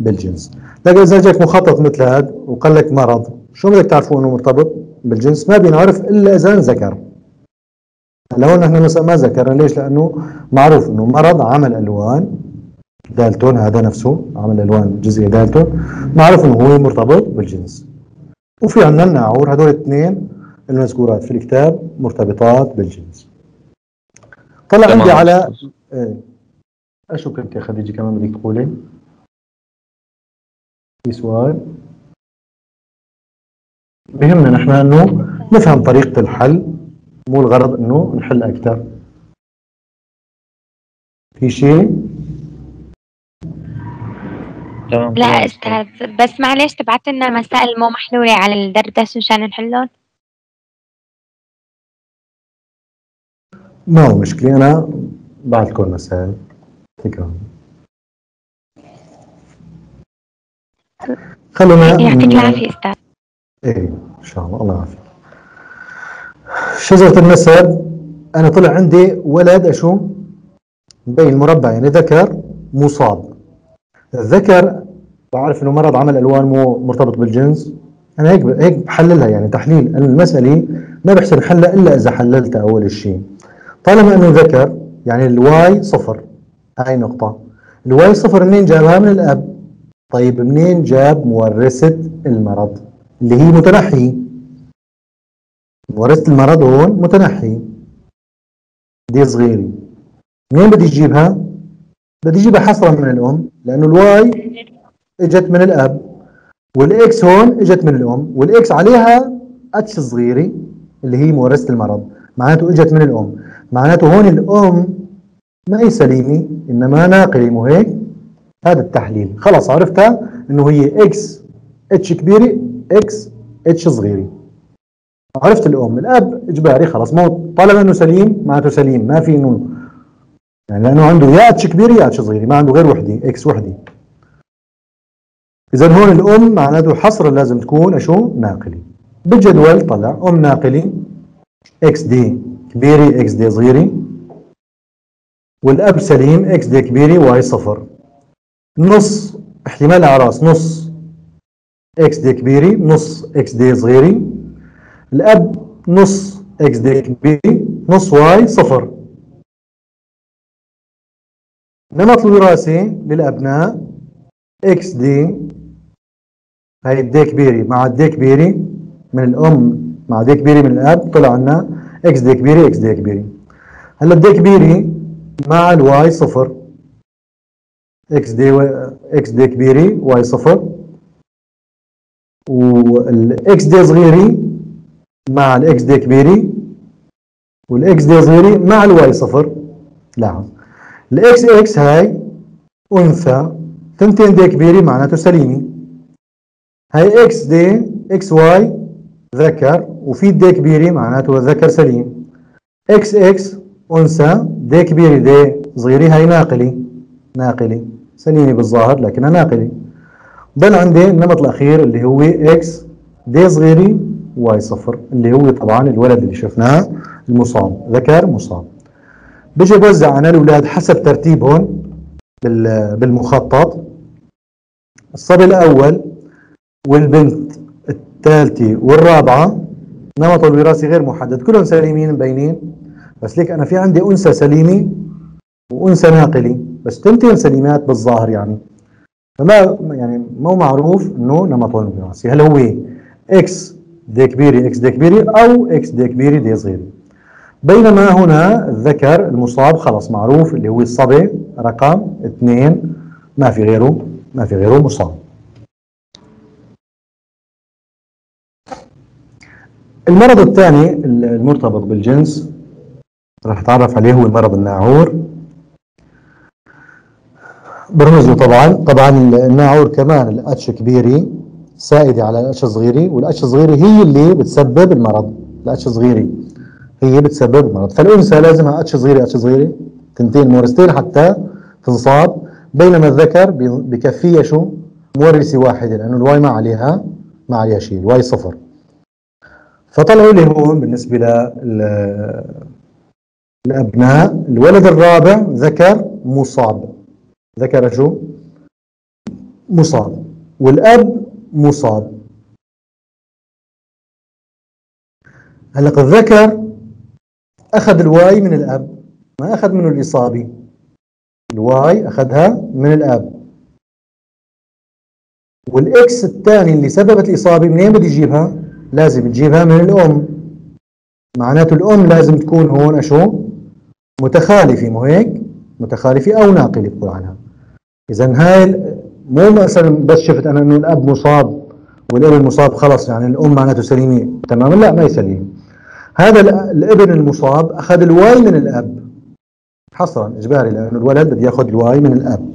بالجنس. لكن اذا جاك مخطط مثل هذا وقال لك مرض، شو بدك تعرفوا انه مرتبط بالجنس؟ ما بينعرف الا اذا ذكر. هلا هون نحن مثلا ما ذكرنا، ليش؟ لانه معروف انه مرض عمل الوان دالتون هذا نفسه عمل الوان جزئي دالتون، معروف انه هو مرتبط بالجنس. وفي عندنا الناعور، هذول الاثنين المذكورات في الكتاب مرتبطات بالجنس. طلع عندي على ايه اشكرك انت يا خديجه، كمان بدك تقولي في سؤال بهمنا نحن انه نفهم طريقه الحل، مو الغرض انه نحل اكثر. في شيء؟ لا استاذ، بس معلش تبعت لنا مسائل مو محلوله على الدردشه مشان نحلهم. ما هو مشكله، انا بعت لكم مسائل فكرة. خلونا يعطيك العافية استاذ. ايه ان شاء الله، الله يعافيك. شجرة النسب، انا طلع عندي ولد اشو بين مربع يعني ذكر مصاب. الذكر بعرف انه مرض عمل الوان مو مرتبط بالجنس، انا هيك هيك بحللها يعني تحليل المسألة ما بحسن حلها الا اذا حللتها اول شيء. طالما انه ذكر يعني الواي صفر، هاي نقطة. الواي صفر منين جابها؟ من الأب. طيب منين جاب مورثة المرض؟ اللي هي متنحي. مورثة المرض هون متنحي. دي صغيرة. منين بدي أجيبها؟ بدي أجيبها حصرا من الأم، لأنه الواي إجت من الأب. والإكس هون إجت من الأم، والإكس عليها اتش صغيرة اللي هي مورثة المرض، معناته إجت من الأم. معناته هون الأم ما هي سليمة إنما ناقلة، مو هيك؟ هذا التحليل، خلص عرفتها إنه هي إكس إتش كبيرة إكس إتش صغيرة. عرفت الأم، الأب إجباري خلص، مو طالما إنه سليم معناته سليم، ما في إنه يعني لأنه عنده يا إتش كبيرة يا إتش صغيرة، ما عنده غير وحدة إكس وحدة. إذا هون الأم معناته حصرا لازم تكون شو؟ ناقلة. بالجدول طلع أم ناقلة إكس دي كبيرة إكس دي صغيرة، والاب سليم اكس دي كبيره واي صفر. نص احتمال اعراس نص اكس دي كبيري نص اكس دي صغيري، الاب نص اكس دي كبيري نص واي صفر. نمط الوراثي للابناء اكس دي، هاي الدي كبيري مع الدي كبيري من الام مع دي كبيري من الاب، طلع لنا اكس دي كبيري اكس دي كبيري. هلا الدي كبيري مع الواي صفر، اكس دي اكس دي كبيري واي صفر، والاكس دي صغيري مع الاكس دي كبيري والاكس دي صغيري مع الواي صفر. لاحظ الاكس اكس هاي انثى، تنتين دي كبيري معناته سليمه. هاي اكس دي اكس واي ذكر، وفي دي كبيري معناته الذكر سليم. اكس اكس انثى، دي كبيري دي صغيري هاي ناقله ناقله سليمه بالظاهر لكنها ناقله. ضل عندي النمط الاخير اللي هو اكس دي صغيري واي صفر، اللي هو طبعا الولد اللي شفناه المصاب، ذكر مصاب. بيجي بوزع انا الاولاد حسب ترتيبهم بالمخطط. الصبي الاول والبنت الثالثه والرابعه نمط الوراثي غير محدد، كلهم سليمين مبينين، بس ليك انا في عندي انثى سليمه وانثى ناقله، بس تنتين سليمات بالظاهر يعني. فما يعني مو معروف انه نمطهم الوراثي، هل هو اكس دي كبيري اكس دي كبيري او اكس دي كبيري دي صغيري. بينما هنا الذكر المصاب خلص معروف اللي هو الصبي رقم اثنين، ما في غيره ما في غيره مصاب. المرض الثاني المرتبط بالجنس رح نتعرف عليه هو المرض الناعور. برمز له طبعا طبعا الناعور كمان الاتش كبيري سائده على الاتش صغيري، والاتش صغيري هي اللي بتسبب المرض، الاتش صغيري هي بتسبب المرض. فالانثى لازمها اتش صغيري اتش صغيري تنتين مورستين حتى تنصاب، بينما الذكر بكفيه شو مورثه واحده لانه الواي ما عليها ما عليها شيء، الواي صفر. فطلعوا لي هون بالنسبه للابناء الولد الرابع ذكر مصاب، ذكر شو مصاب، والاب مصاب. هلا الذكر اخذ الواي من الاب، ما اخذ منه الاصابه، الواي اخذها من الاب. والاكس الثاني اللي سببت الاصابه منين بده يجيبها؟ لازم تجيبها من الام، معناته الام لازم تكون هون شو متخالفه، مو هيك؟ متخالفه او ناقله بقول عنها. اذا هاي مو مثلا بس شفت انا انه الاب مصاب والابن مصاب خلص يعني الام معناته سليمه تماما، لا ما هي سليمه. هذا الابن المصاب اخذ الواي من الاب حصرا اجباري لانه الولد بده ياخذ الواي من الاب.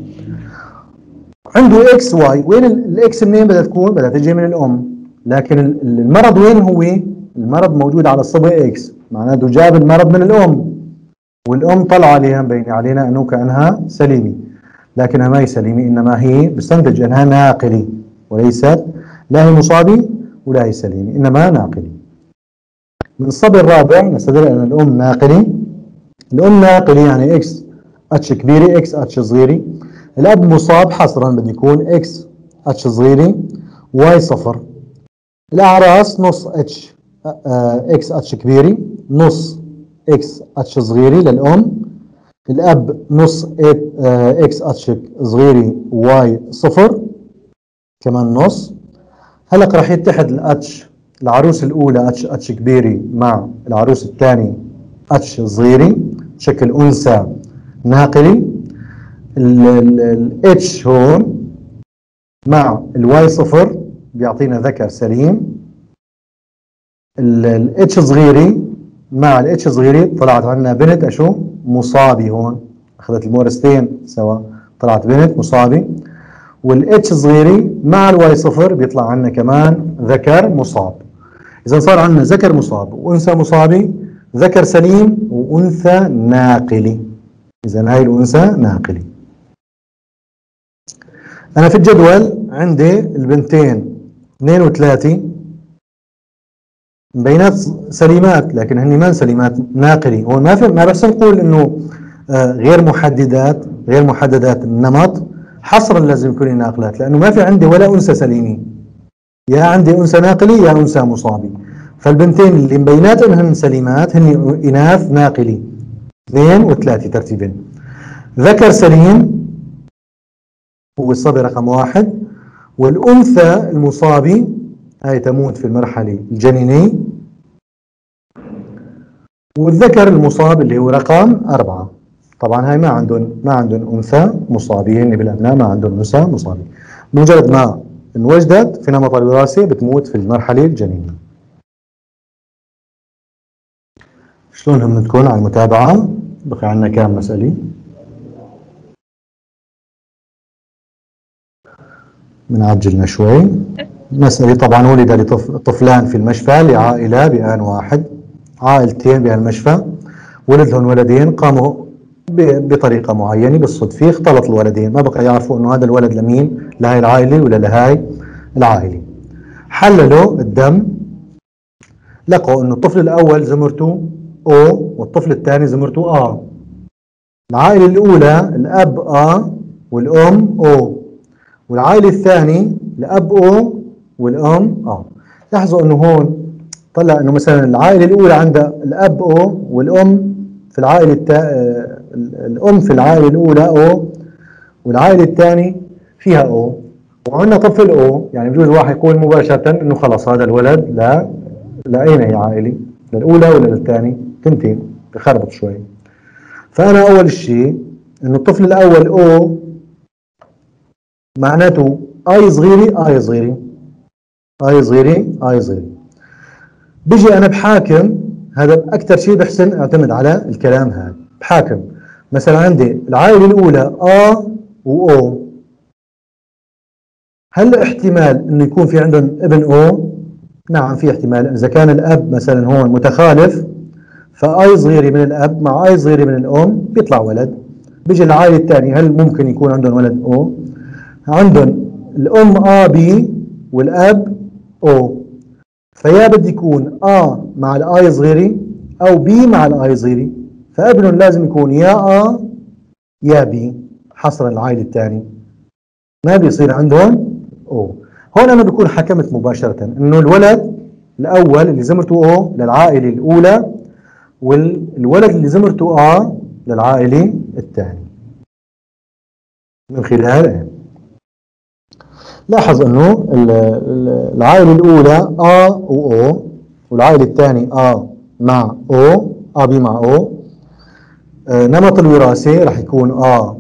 عنده اكس واي، وين الاكس منين بدها تكون؟ بدها تجي من الام، لكن المرض وين هو؟ المرض موجود على الصبي اكس، معناته جاب المرض من الام، والام طلع عليها مبين علينا انه كانها سليمه، لكنها ما هي سليمه، انما هي بستنتج انها ناقله، وليست لا هي مصابه ولا هي سليمه، انما ناقله. من الصبي الرابع نستدل ان الام ناقله، الام ناقله يعني اكس اتش كبيري اكس اتش صغيري، الاب مصاب حصرا بده يكون اكس اتش صغيري واي صفر. الاعراس نص اتش اكس اتش كبيري نص اكس اتش صغيري للام، الاب نص اكس اتش صغيري واي صفر كمان نص. هلا راح يتحد الاتش، العروس الاولى اتش اتش كبيري مع العروس الثاني اتش صغيري شكل انثى ناقلي، الاتش هون مع الواي صفر بيعطينا ذكر سليم، الاتش صغيري مع الاتش صغيري طلعت عنا بنت اشو مصابي، هون اخذت المورستين سوا طلعت بنت مصابي، والاتش صغيري مع الواي صفر بيطلع عنا كمان ذكر مصاب. اذا صار عنا ذكر مصاب وانثى مصابي، ذكر سليم وانثى ناقلي، اذا هاي الانثى ناقلي. انا في الجدول عندي البنتين اثنين وثلاثة مبينات سليمات، لكن هن ما سليمات ناقلي. هون ما في ما بس نقول انه غير محددات غير محددات النمط، حصرا لازم يكون لي ناقلات، لانه ما في عندي ولا انثى سليمين، يا عندي انثى ناقلي يا انثى مصابي. فالبنتين اللي بيناتهم سليمات هن اناث ناقلي، اثنين وثلاثه ترتيبا. ذكر سليم هو الصبي رقم واحد، والانثى المصابي هاي تموت في المرحله الجنينيه، والذكر المصاب اللي هو رقم أربعة. طبعا هاي ما عندهم ما عندهم انثى مصابين بالابناء، ما عندهم انثى مصابين، مجرد ما انوجدت في نمط الوراثه بتموت في المرحله الجنينيه. شلون همنتكون على المتابعه؟ بقي عندنا كام مساله؟ بنعجلنا شوي. مساله طبعا ولد لطفلان في المشفى لعائله بآن واحد، عائلتين بآن المشفى، ولد لهم ولدين، قاموا بطريقه معينه بالصدفه اختلط الولدين، ما بقى يعرفوا انه هذا الولد لمين، لهي العائله ولا لهي العائله. حللوا الدم، لقوا انه الطفل الاول زمرته او والطفل الثاني زمرته ا. العائله الاولى الاب ا والام او، والعائله الثاني الاب او والام ا. لاحظوا انه هون طلع انه مثلا العائله الاولى عندها الاب او والام في العائله التا... الام في العائله الاولى او، والعائله الثانيه فيها او، وعندنا طفل او. يعني بجوز واحد يقول مباشره انه خلص هذا الولد لا لاين هي عائله، للاولى ولا للثانيه، تنتين بخربط شوي. فانا اول شيء انه الطفل الاول او معناته اي صغيره اي صغيره اي صغيره اي صغيره. بيجي انا بحاكم، هذا اكثر شيء بحسن اعتمد على الكلام هذا. بحاكم مثلا عندي العائله الاولى ا واو، هل احتمال انه يكون في عندهم ابن او؟ نعم في احتمال، اذا كان الاب مثلا هون متخالف فاي صغيره من الاب مع اي صغيره من الام بيطلع ولد. بيجي العائله الثانيه، هل ممكن يكون عندهم ولد او؟ عندهم الام ا بي والاب او، فيا بدي يكون A مع الآي صغيرة أو B مع الآي صغيرة، فابن لازم يكون يا A يا B حصرا العائلة الثانية، ما بيصير عندهم O. هون أنا بكون حكمت مباشرة إنه الولد الأول اللي زمرته O للعائلة الأولى، والولد اللي زمرته A للعائلة الثانية من خلال. لاحظ انه العائله الاولى ا واو، والعائله الثانيه ا مع او، ا بي مع او. نمط الوراثه راح يكون ا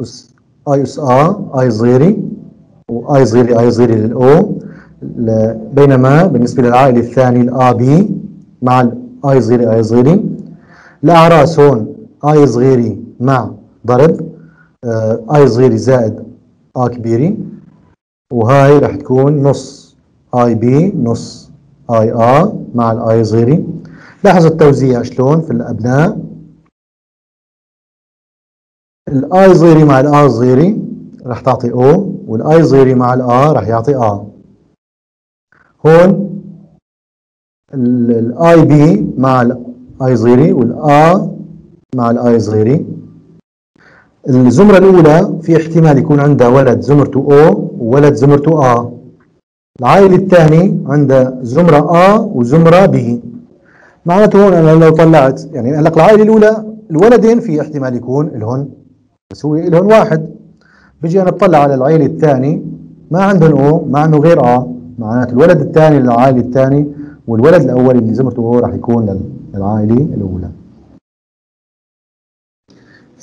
اس اي اس ا اي صغيره، واي صغيره اي صغيره للاو. بينما بالنسبه للعائله الثانيه الا بي مع الاي صغيره اي صغيره. الاعراس هون اي صغيره مع ضرب اي صغيره زائد ا كبيره، وهاي راح تكون نص اي بي نص اي ا مع الاي صغيره. لاحظ التوزيع شلون في الابناء، الاي صغيره مع الا صغيره راح تعطي او، والاي صغيره مع الا راح يعطي ا. هون الاي بي مع الاي صغيره والا مع الاي صغيره. الزمرة الأولى في احتمال يكون عندها ولد زمرته أو وولد زمرته آ. العائلة الثانية عندها زمرة آ وزمرة بي. معناته هون أنا لو طلعت يعني هلا العائلة الأولى الولدين في احتمال يكون لهن، بس هو لهن واحد. بيجي أنا بطلع على العائلة الثانية ما عندهم أو، ما عندهم غير آ، معناته الولد الثاني للعائلة الثانية، والولد الأول اللي زمرته أو راح يكون للعائلة الأولى.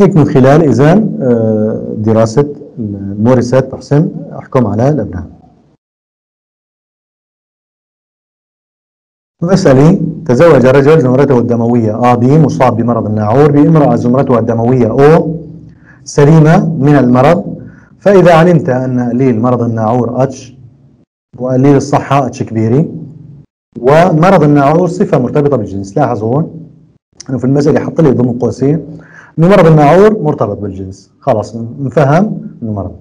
هيك من خلال إذن دراسة المورثات بحسن أحكم على الأبناء. مسألة: تزوج رجل زمرته الدموية آ بي مصاب بمرض الناعور بامرأة زمرتها الدموية أو سليمة من المرض، فإذا علمت أن قليل مرض الناعور اتش وقليل الصحة اتش كبيرة، ومرض الناعور صفة مرتبطة بالجنس. لاحظ هون أنه في المسألة حط لي ضمن قوسين انه مرض الناعور مرتبط بالجنس، خلاص نفهم انه مرض.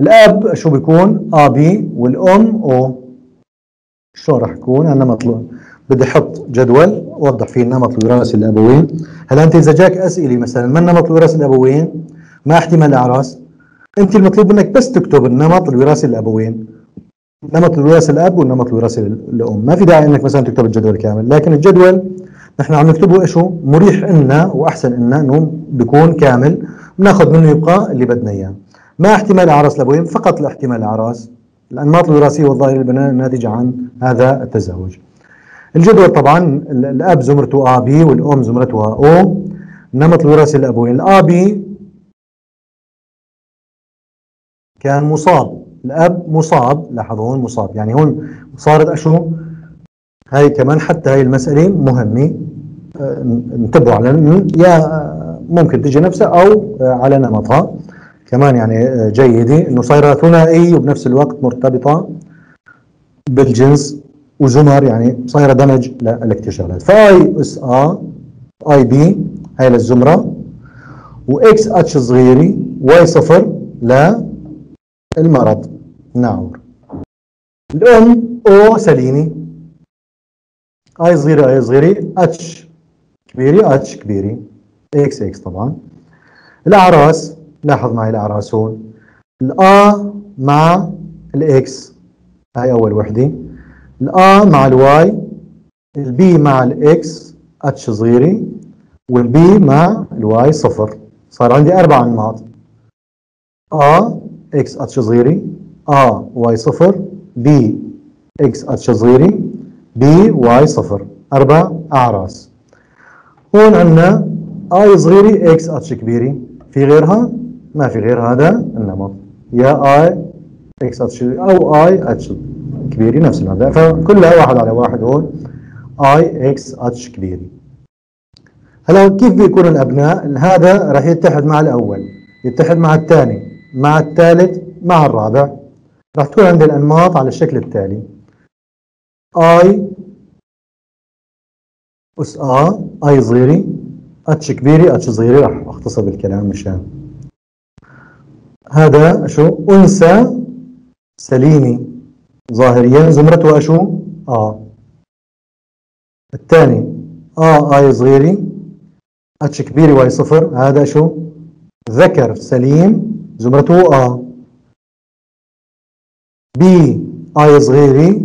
الاب شو بيكون؟ ا بي، والام او. شو راح يكون؟ انا مطلوب بدي احط جدول اوضح فيه النمط الوراثي الابوي. هلا انت اذا جاك اسئله مثلا ما النمط الوراثي الابوي؟ ما احتمال الاعراس؟ انت المطلوب منك بس تكتب النمط الوراثي الابوين، نمط الوراثه الاب والنمط الوراثي الام، ما في داعي انك مثلا تكتب الجدول كامل، لكن الجدول نحن عم نكتبه شو مريح لنا واحسن لنا انه بيكون كامل، بناخذ منه يبقى اللي بدنا اياه. ما احتمال اعراس الابوين؟ فقط لاحتمال اعراس الانماط الوراثيه والظاهره البناء الناتجه عن هذا التزاوج. الجدول طبعا الاب زمرته ابي والام زمرتها او، النمط الوراثي الابوين الابي كان مصاب، الاب مصاب، لاحظوا هون مصاب، يعني هون صارت اشو هاي كمان حتى هاي المساله مهمه انتبهوا على يا ممكن تجي نفسها او على نمطها كمان يعني جيده انه صايره ثنائي وبنفس الوقت مرتبطه بالجنس وزمر يعني صايره دمج للاكتشافات. فاي اس ا اي بي هاي للزمره واكس اتش صغيره واي صفر للمرض نعور. الام او سليمه اي صغيره اي صغيره اتش كبيره اتش كبيره اكس اكس طبعا. الاعراس لاحظ معي الاعراس هون الأ مع الاكس هاي اول وحده، الأ مع الواي، البي مع الاكس اتش صغيره والبي مع الواي صفر. صار عندي اربع انماط أ اكس اتش صغيره أ واي صفر بي اكس اتش صغيره بي واي صفر، اربع اعراس. هون عندنا اي صغيره اكس اتش كبيره، في غيرها؟ ما في غير هذا النمط يا اي اكس اتش او اي اتش كبيره نفس المبدا، فكلها واحد على واحد هون اي اكس اتش كبيره. هلا كيف بيكون الابناء؟ هذا راح يتحد مع الاول، يتحد مع الثاني، مع الثالث، مع الرابع. راح تكون عند الانماط على الشكل التالي اي اس ا اي صغيره اتش كبيره اتش صغيره، راح اختصر بالكلام مشان هذا شو انثى سليمه ظاهريا زمرتها شو اه. الثاني اه اي صغيره اتش كبيره واي صفر، هذا شو ذكر سليم زمرته اه. بي اي صغيره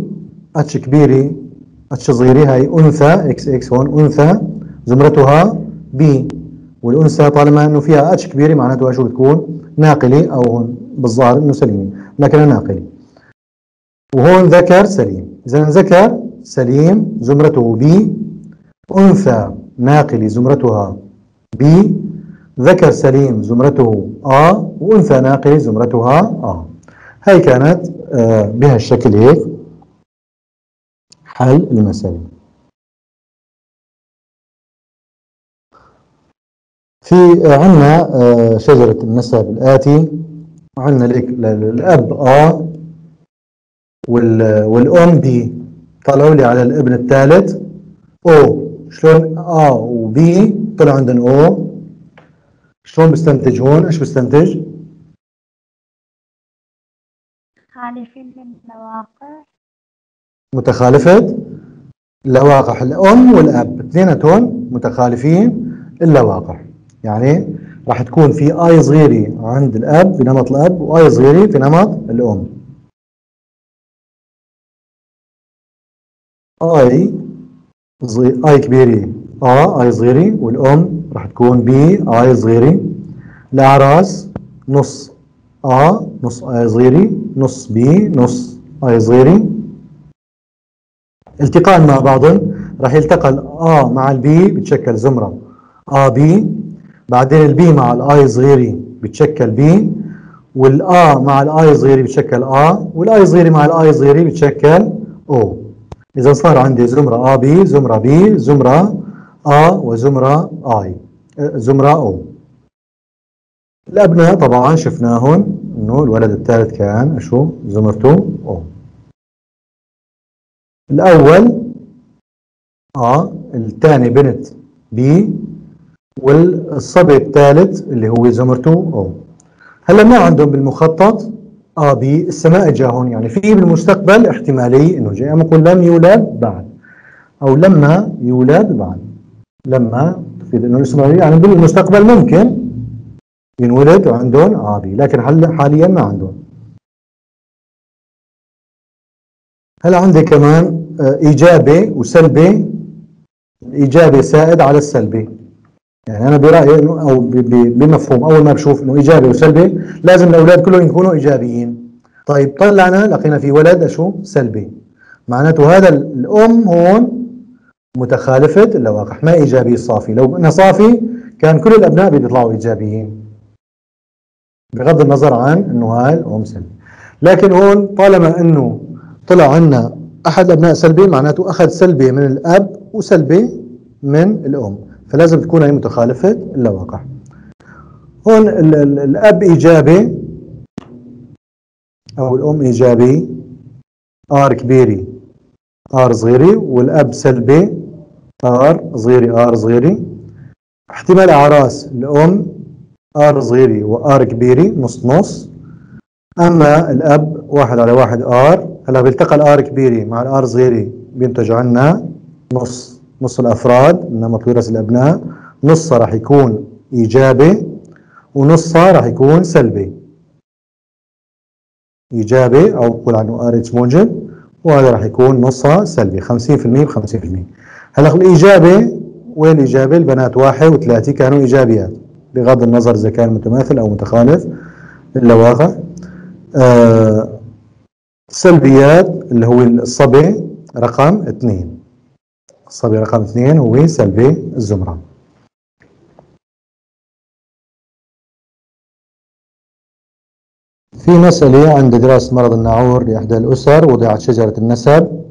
اتش كبيره اتش صغيره هي انثى اكس اكس هون انثى زمرتها بي، والانثى طالما انه فيها اتش كبيره معناتها شو بتكون ناقله او هون بالظاهر انه سليمه لكنها ناقله، وهون ذكر سليم. اذا ذكر سليم زمرته بي، انثى ناقله زمرتها بي، ذكر سليم زمرته آ وأنثى ناقلة زمرتها آ. هاي كانت آه بهالشكل هيك حل المسألة. في آه عنا آه شجرة النسب الآتي، عنا الأب آ والأم بي، طلعوا لي على الابن الثالث أو، شلون آ وبي طلع عندهم أو، شلون بستنتج هون؟ ايش بستنتج؟ متخالفين للواقع، متخالفة لواقع الأم والأب، اثنيناتهم متخالفين للواقع، يعني راح تكون في آي صغيرة عند الأب في نمط الأب وآي صغيرة في نمط الأم. آي صغيرة آي كبيرة آ آي صغيرة والأم راح تكون بي اي صغيره. الاعراس نص ا نص اي صغيره نص بي نص اي صغيره، التقاء مع بعضهم راح يلتقى الا مع البي بتشكل زمره ا بي، بعدين البي مع الاي صغيره بتشكل بي، والا مع الاي صغيره بتشكل ا، والاي صغيره مع الاي صغيره بتشكل او. اذا صار عندي زمره ا بي زمره بي زمره آ وزمرة آي زمرة أو. الأبناء طبعا شفناهم إنه الولد الثالث كان شو زمرته أو. الأول آ، الثاني بنت بي، والصبي الثالث اللي هو زمرته أو. هلا ما عندهم بالمخطط آ بي، السماء جاهون يعني في بالمستقبل احتمالي إنه جاي، يقول لم يولد بعد أو لما يولد بعد، لما تفيد انه الاستمراريه يعني بالمستقبل ممكن ينولد وعندهم عادي، لكن هلا حاليا ما عندهم. هلا عندي كمان ايجابي وسلبي، الايجابي سائد على السلبي. يعني انا برايي انه او بمفهوم اول ما بشوف انه ايجابي وسلبي لازم الاولاد كلهم يكونوا ايجابيين. طيب طلعنا لقينا في ولد شو سلبي، معناته هذا الام هون متخالفه الواقع، ما ايجابي صافي. لو انه صافي كان كل الابناء بيطلعوا ايجابيين بغض النظر عن انه هاي الام سلبي. لكن هون طالما انه طلع عنا احد الابناء سلبي معناته اخذ سلبي من الاب وسلبي من الام، فلازم تكون هي متخالفه الواقع. هون ال ال الاب ايجابي او الام ايجابي ار كبيري ار صغيري، والاب سلبي ار صغيري ار صغيري. احتمال اعراس الام ار صغيري وار كبيري نص نص، اما الاب واحد على واحد ار. هلا بيلتقى الار كبيري مع الار صغيري بينتج عنا نص نص الافراد انما بتورث الابناء، نصها راح يكون ايجابي ونصها راح يكون سلبي. ايجابي او بقول عنه ار اتش موجب، وهذا راح يكون نصها سلبي خمسين بالمية ب خمسين بالمية. هلا الايجابي وين ايجابي؟ البنات واحد وثلاثة كانوا ايجابيات بغض النظر اذا كان متماثل او متخالف للواقع. آه سلبيات اللي هو الصبي رقم اثنين، الصبي رقم اثنين هو سلبي الزمرة. في مسألة عند دراسة مرض الناعور لإحدى الأسر وضعت شجرة النسب،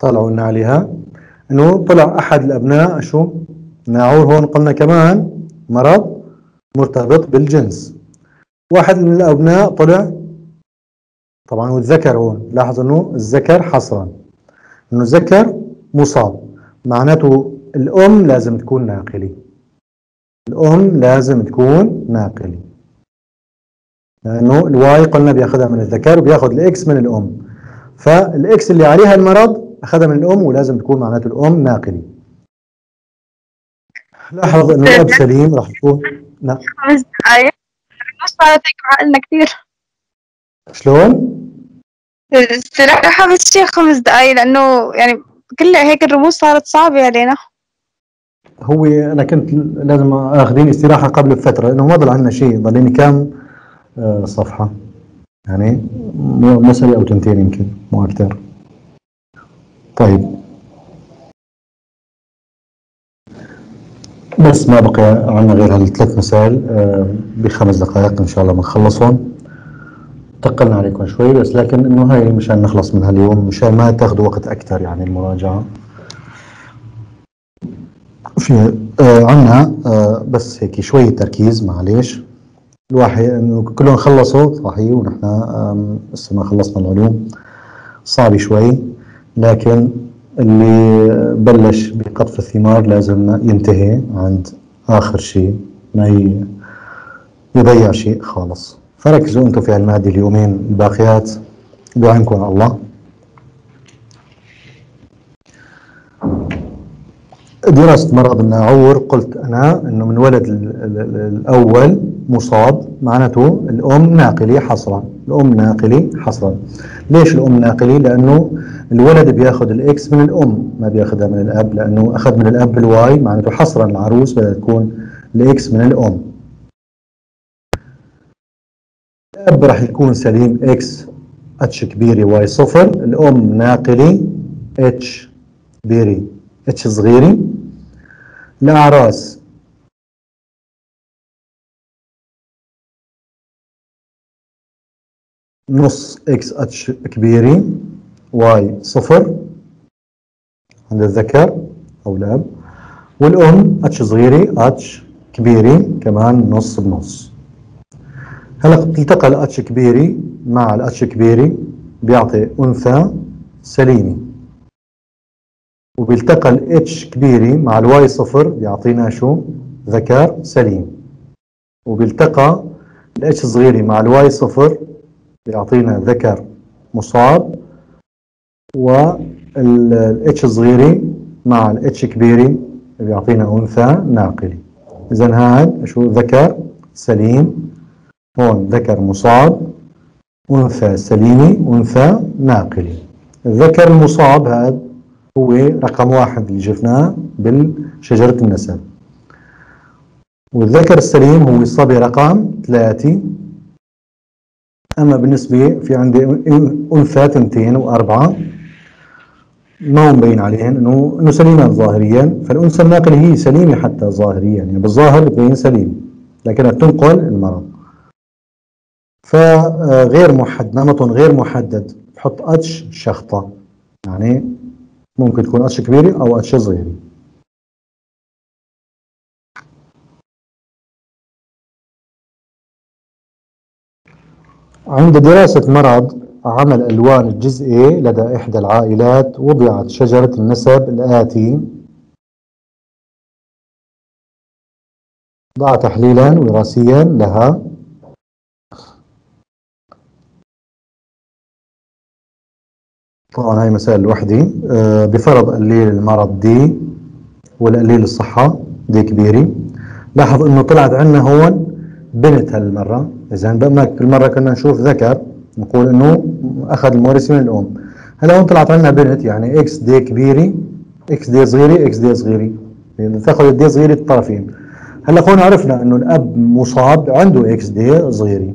طلعوا لنا عليها إنه طلع أحد الأبناء شو ناعور. هون قلنا كمان مرض مرتبط بالجنس، واحد من الأبناء طلع طبعا والذكر هون، لاحظ انه الذكر حصرا انه الذكر مصاب، معناته الام لازم تكون ناقلي، الام لازم تكون ناقلي لانه الواي قلنا بياخذها من الذكر وبياخذ الاكس من الام، فالاكس اللي عليها المرض اخذها من الام ولازم تكون معناته الام ناقلي. لاحظ انه الاب سليم راح يكون نعم خمس دقائق صارت عقلنا كثير. شلون؟ استراحة بس شي خمس دقايق لأنه يعني كل هيك الرموز صارت صعبة علينا. هو أنا كنت لازم آخذين استراحة قبل بفترة لأنه ما ضل عندنا شيء، ضليني كام صفحة؟ يعني مسألة أو تنتين يمكن مو أكثر. طيب بس ما بقي عندنا غير هالثلاث مسائل، بخمس دقائق إن شاء الله بنخلصهم. تقلنا عليكم شوي بس، لكن انه هاي مشان نخلص منها اليوم مشان ما تاخذوا وقت اكثر يعني المراجعه. في آه عنا آه بس هيك شويه تركيز معليش، الواحد انه كلهم خلصوا صحيح ونحن لسه آه ما خلصنا العلوم، صعب شوي، لكن اللي بلش بقطف الثمار لازم ينتهي عند اخر شيء ما يضيع شيء خالص. فركزوا انتم في هالمادة اليومين الباقيات بعينكم على الله. دراسة مرض الناعور قلت انا انه من ولد الاول مصاب معناته الام ناقلي حصرا، الام ناقلي حصرا. ليش الام ناقلي؟ لانه الولد بياخذ الاكس من الام ما بياخذها من الاب، لانه اخذ من الاب الواي معناته حصرا العروس بدها تكون الاكس من الام. الاب راح يكون سليم اكس اتش كبيري واي صفر، الام ناقلي اتش كبيري اتش صغيري. الاعراس نص اكس اتش كبيري واي صفر عند الذكر او الاب، والام اتش صغيري اتش كبيري كمان نص بنص. هلا بتلتقى الاتش كبيري مع الاتش كبيري بيعطي انثى سليمه، وبيلتقى الاتش كبيري مع الواي صفر بيعطينا شو ذكر سليم، وبيلتقى الاتش صغيري مع الواي صفر بيعطينا ذكر مصاب، والاتش صغيري مع الاتش كبيري بيعطينا انثى ناقلي. اذا هذا شو ذكر سليم، هون ذكر مصاب، أنثى سليمي، أنثى ناقلي. الذكر المصاب هذا هو رقم واحد اللي شفناه بالشجرة النسب، والذكر السليم هو الصبي رقم ثلاثة. أما بالنسبة في عندي أنثى تنتين وأربعة ما مبين عليهن إنه إنه سليمة ظاهريا، فالأنثى الناقلة هي سليمة حتى ظاهريا، يعني بالظاهر بتبين سليم لكنها تنقل المرض. فغير محدد، نمط غير محدد، بحط اتش شخطة، يعني ممكن تكون اتش كبيرة أو اتش صغيرة. عند دراسة مرض عمل ألوان الجزئي لدى إحدى العائلات وضعت شجرة النسب الآتي، ضع تحليلا وراثيا لها. طبعا هاي مسائل لوحدي. أه بفرض قليل المرض دي والقليل الصحة دي كبيرة. لاحظ انه طلعت عندنا هون بنت هالمرة، اذا كل مرة كنا نشوف ذكر نقول انه اخذ المورث من الام، هلا هون طلعت عندنا بنت، يعني اكس دي كبيرة اكس دي صغيرة اكس دي صغيرة، يعني تاخذ الدي صغيرة الطرفين. هلا هون عرفنا انه الاب مصاب عنده اكس دي صغيرة،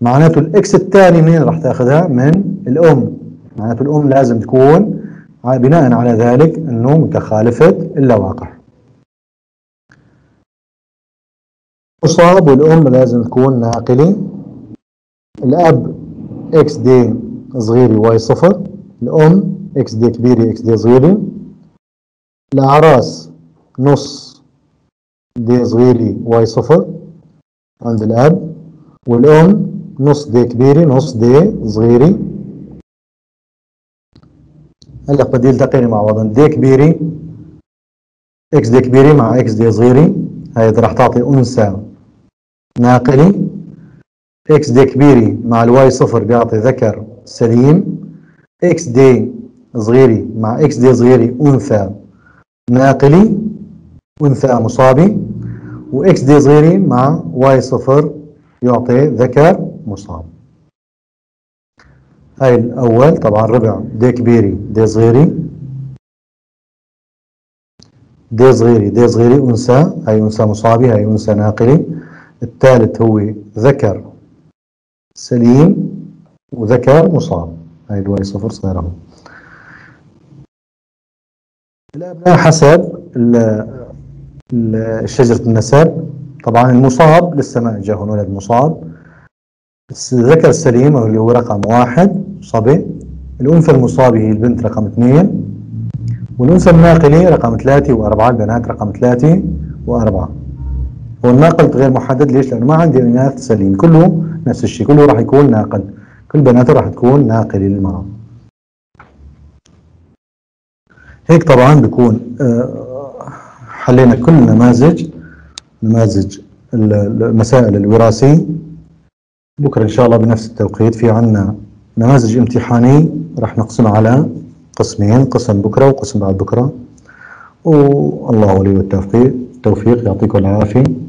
معناته الاكس الثاني منين راح تاخذها؟ من الام، معناته الام لازم تكون بناء على ذلك انه متخالفة اللاواقع. مصاب والام لازم تكون ناقلة، الاب اكس دي صغيرة واي صفر، الام اكس دي كبيرة اكس دي صغيرة، الاعراس نص دي صغيرة واي صفر عند الاب، والام نص دي كبيرة نص دي صغيرة. هلا قد يلتقينا مع بعضهم، دي كبيرة اكس دي كبيرة مع اكس دي صغيرة، هاي راح تعطي انثى ناقلة. اكس دي كبيرة مع الواي صفر بيعطي ذكر سليم، اكس دي صغيرة مع اكس دي صغيرة انثى ناقلة انثى مصابة، واكس دي صغيرة مع واي صفر يعطي ذكر مصاب. هاي الأول طبعا ربع دي كبيرة دي صغيرة دي صغيرة دي صغيرة أنثى، هاي أنثى مصابة هاي أنثى ناقلة. الثالث هو ذكر سليم وذكر مصاب، هاي الواي صفر صغيرهم. الأبناء حسب شجرة النسب، طبعا المصاب لسه ما إجا هون ولد مصاب، الذكر السليم اللي هو رقم واحد صبي، الأنثى المصابة هي البنت رقم اثنين، والأنثى الناقلة رقم ثلاثة وأربعة، البنات رقم ثلاثة وأربعة. والناقل غير محدد، ليش؟ لأنه ما عندي إناث سليم، كله نفس الشيء، كله راح يكون ناقل، كل بناته راح تكون ناقلة للمرض. هيك طبعا بكون حلينا كل نماذج نماذج المسائل الوراثية. بكرة إن شاء الله بنفس التوقيت في عنا نماذج امتحاني رح نقسم على قسمين، قسم بكرة وقسم بعد بكرة، والله ولي التوفيق. التوفيق يعطيكم العافية.